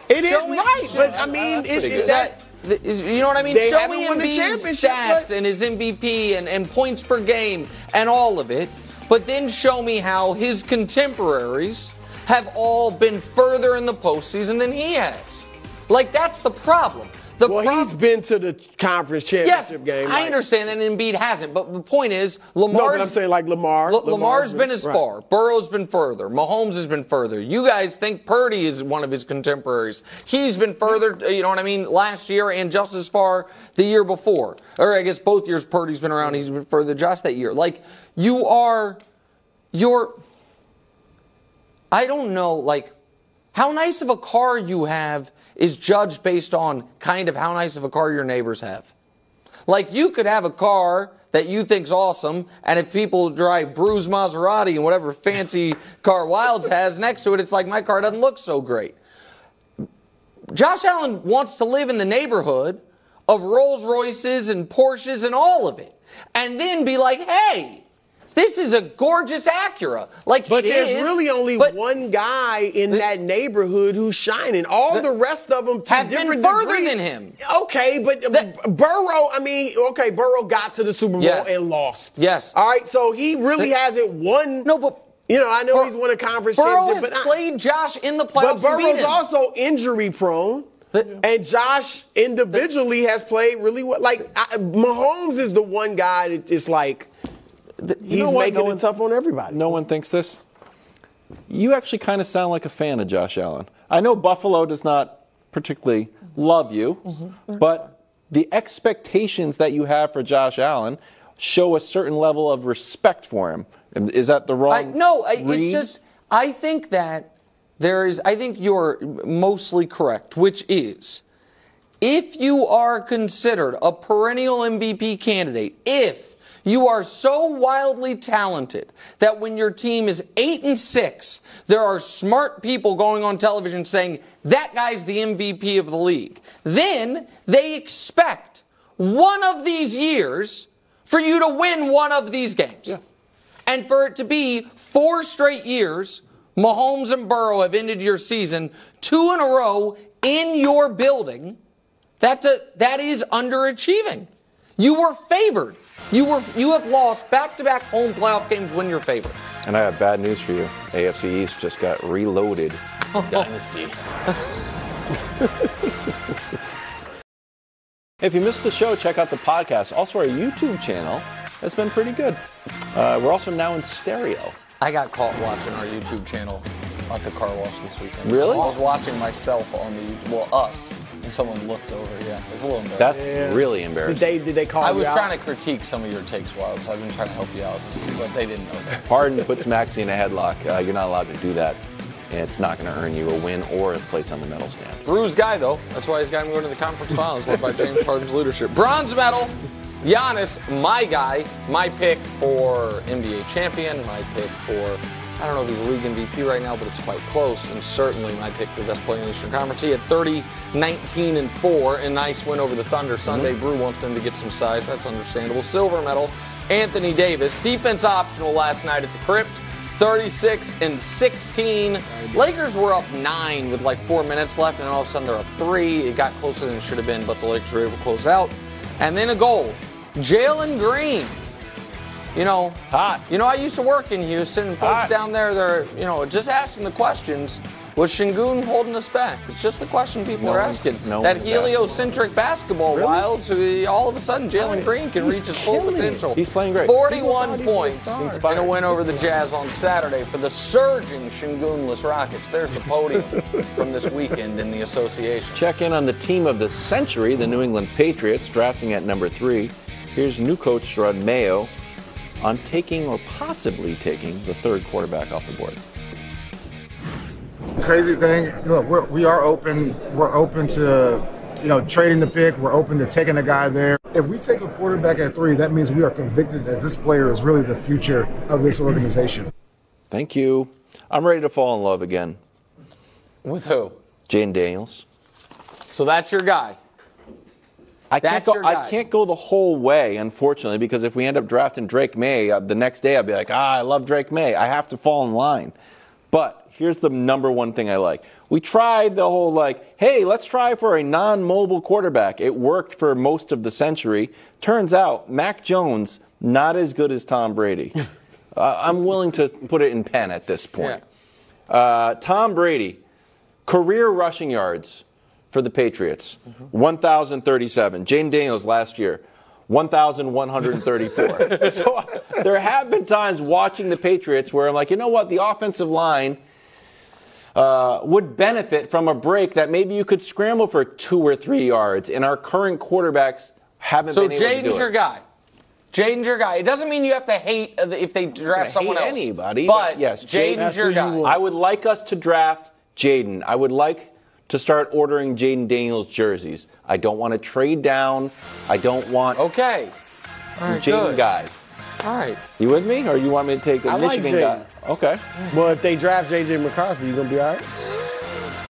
It is Joey, right, Joey, but I mean, uh, it, it, that, that, you know what I mean? They Joey haven't won the championship, stats but, and his M V P and, and points per game and all of it, but then show me how his contemporaries have all been further in the postseason than he has. Like, that's the problem. The well, problem, he's been to the conference championship yes, game. Like, I understand that Embiid hasn't, but the point is, Lamar's, no, I'm saying like Lamar, L Lamar's, Lamar's been, been as right. far. Burrow's been further. Mahomes has been further. You guys think Purdy is one of his contemporaries. He's been further, you know what I mean, last year and just as far the year before. Or I guess both years Purdy's been around. He's been further just that year. Like, you are, you're, I don't know, like, how nice of a car you have is judged based on kind of how nice of a car your neighbors have. Like, you could have a car that you think's awesome, and if people drive Brew's Maserati and whatever fancy car Wildes has next to it, it's like, my car doesn't look so great. Josh Allen wants to live in the neighborhood of Rolls Royces and Porsches and all of it, and then be like, hey, this is a gorgeous Acura. Like, but there's is, really only one guy in the, that neighborhood who's shining. All the, the rest of them to have different been further degrees. Than him. Okay, but the, Burrow, I mean, okay, Burrow got to the Super Bowl yes. and lost. Yes. All right, so he really the, hasn't won. No, but you know, I know Bur he's won a conference Burrow championship. Burrow has but played I, Josh in the playoffs. But Burrow's also injury prone. The, and Josh individually the, has played really well. Like I, Mahomes is the one guy that is like. The, he's you know making no one, it tough on everybody. No one thinks this. You actually kind of sound like a fan of Josh Allen. I know Buffalo does not particularly love you, mm-hmm. but the expectations that you have for Josh Allen show a certain level of respect for him. Is that the wrong I, No, I, read? It's just I think that there is, I think you're mostly correct, which is if you are considered a perennial M V P candidate, if you are so wildly talented that when your team is eight and six, there are smart people going on television saying, that guy's the M V P of the league. Then they expect one of these years for you to win one of these games. Yeah. And for it to be four straight years, Mahomes and Burrow have ended your season two in a row in your building. That's a, that is underachieving. You were favored. You were you have lost back-to-back home playoff games when you're favored. And I have bad news for you. A F C East just got reloaded. Dynasty. If you missed the show, check out the podcast. Also, our YouTube channel has been pretty good. Uh, we're also now in stereo. I got caught watching our YouTube channel at the car wash this weekend. Really? I was watching myself on the, well, us, and someone looked over. Yeah, it was a little embarrassing. That's yeah. really embarrassing. Did they, did they call I you I was out? trying to critique some of your takes, Wild, so I've been trying to help you out, but they didn't know that. Harden puts Maxey in a headlock. Uh, you're not allowed to do that. It's not going to earn you a win or a place on the medal stand. Bruised guy, though. That's why he's gotten going to the conference finals, led by James Harden's leadership. Bronze medal, Giannis, my guy, my pick for N B A champion, my pick for, I don't know if he's league M V P right now, but it's quite close, and certainly my pick for best player in the Eastern Conference. He had thirty, nineteen, and four, a nice win over the Thunder Sunday. Mm-hmm. Brew wants them to get some size. That's understandable. Silver medal, Anthony Davis. Defense optional last night at the Crypt. thirty-six and sixteen. Lakers were up nine with like four minutes left, and all of a sudden they're up three. It got closer than it should have been, but the Lakers were able to close it out. And then a goal. Jalen Green. You know, hot. You know, I used to work in Houston, and folks hot. down there, they're, you know, just asking the questions. Was Şengün holding us back? It's just the question people no are asking. No that heliocentric basketball, basketball really? Wilds, who all of a sudden Jalen Green can He's reach his full potential. It. He's playing great. forty-one points in a win over the Jazz on Saturday for the surging Şengünless Rockets. There's the podium from this weekend in the association. Check in on the team of the century, the New England Patriots, drafting at number three. Here's new coach Gerard Mayo on taking or possibly taking the third quarterback off the board. Crazy thing, look, we're, we are open. We're open to, you know, trading the pick. We're open to taking a guy there. If we take a quarterback at three, that means we are convicted that this player is really the future of this organization. Thank you. I'm ready to fall in love again. With who? Jayden Daniels. So that's your guy. I can't, go, I can't go the whole way, unfortunately, because if we end up drafting Drake May, uh, the next day I'll be like, ah, I love Drake May. I have to fall in line. But here's the number one thing I like. We tried the whole, like, hey, let's try for a non-mobile quarterback. It worked for most of the century. Turns out Mac Jones, not as good as Tom Brady. uh, I'm willing to put it in pen at this point. Yeah. Uh, Tom Brady, career rushing yards for the Patriots, mm-hmm. one thousand thirty-seven. Jayden Daniels last year, one thousand one hundred thirty-four. So there have been times watching the Patriots where I'm like, you know what? The offensive line uh, would benefit from a break that maybe you could scramble for two or three yards, and our current quarterbacks haven't so been able Jayden's to do it. So Jayden's your guy. Jayden's your guy. It doesn't mean you have to hate if they draft someone hate else. anybody. But, but yes, Jayden's your guy. You I would like us to draft Jayden. I would like to start ordering Jayden Daniels jerseys. I don't want to trade down. I don't want okay. right, Jayden guy. All right. You with me? Or you want me to take a I Michigan like guy? Okay. Well, if they draft J J McCarthy, you going to be all right?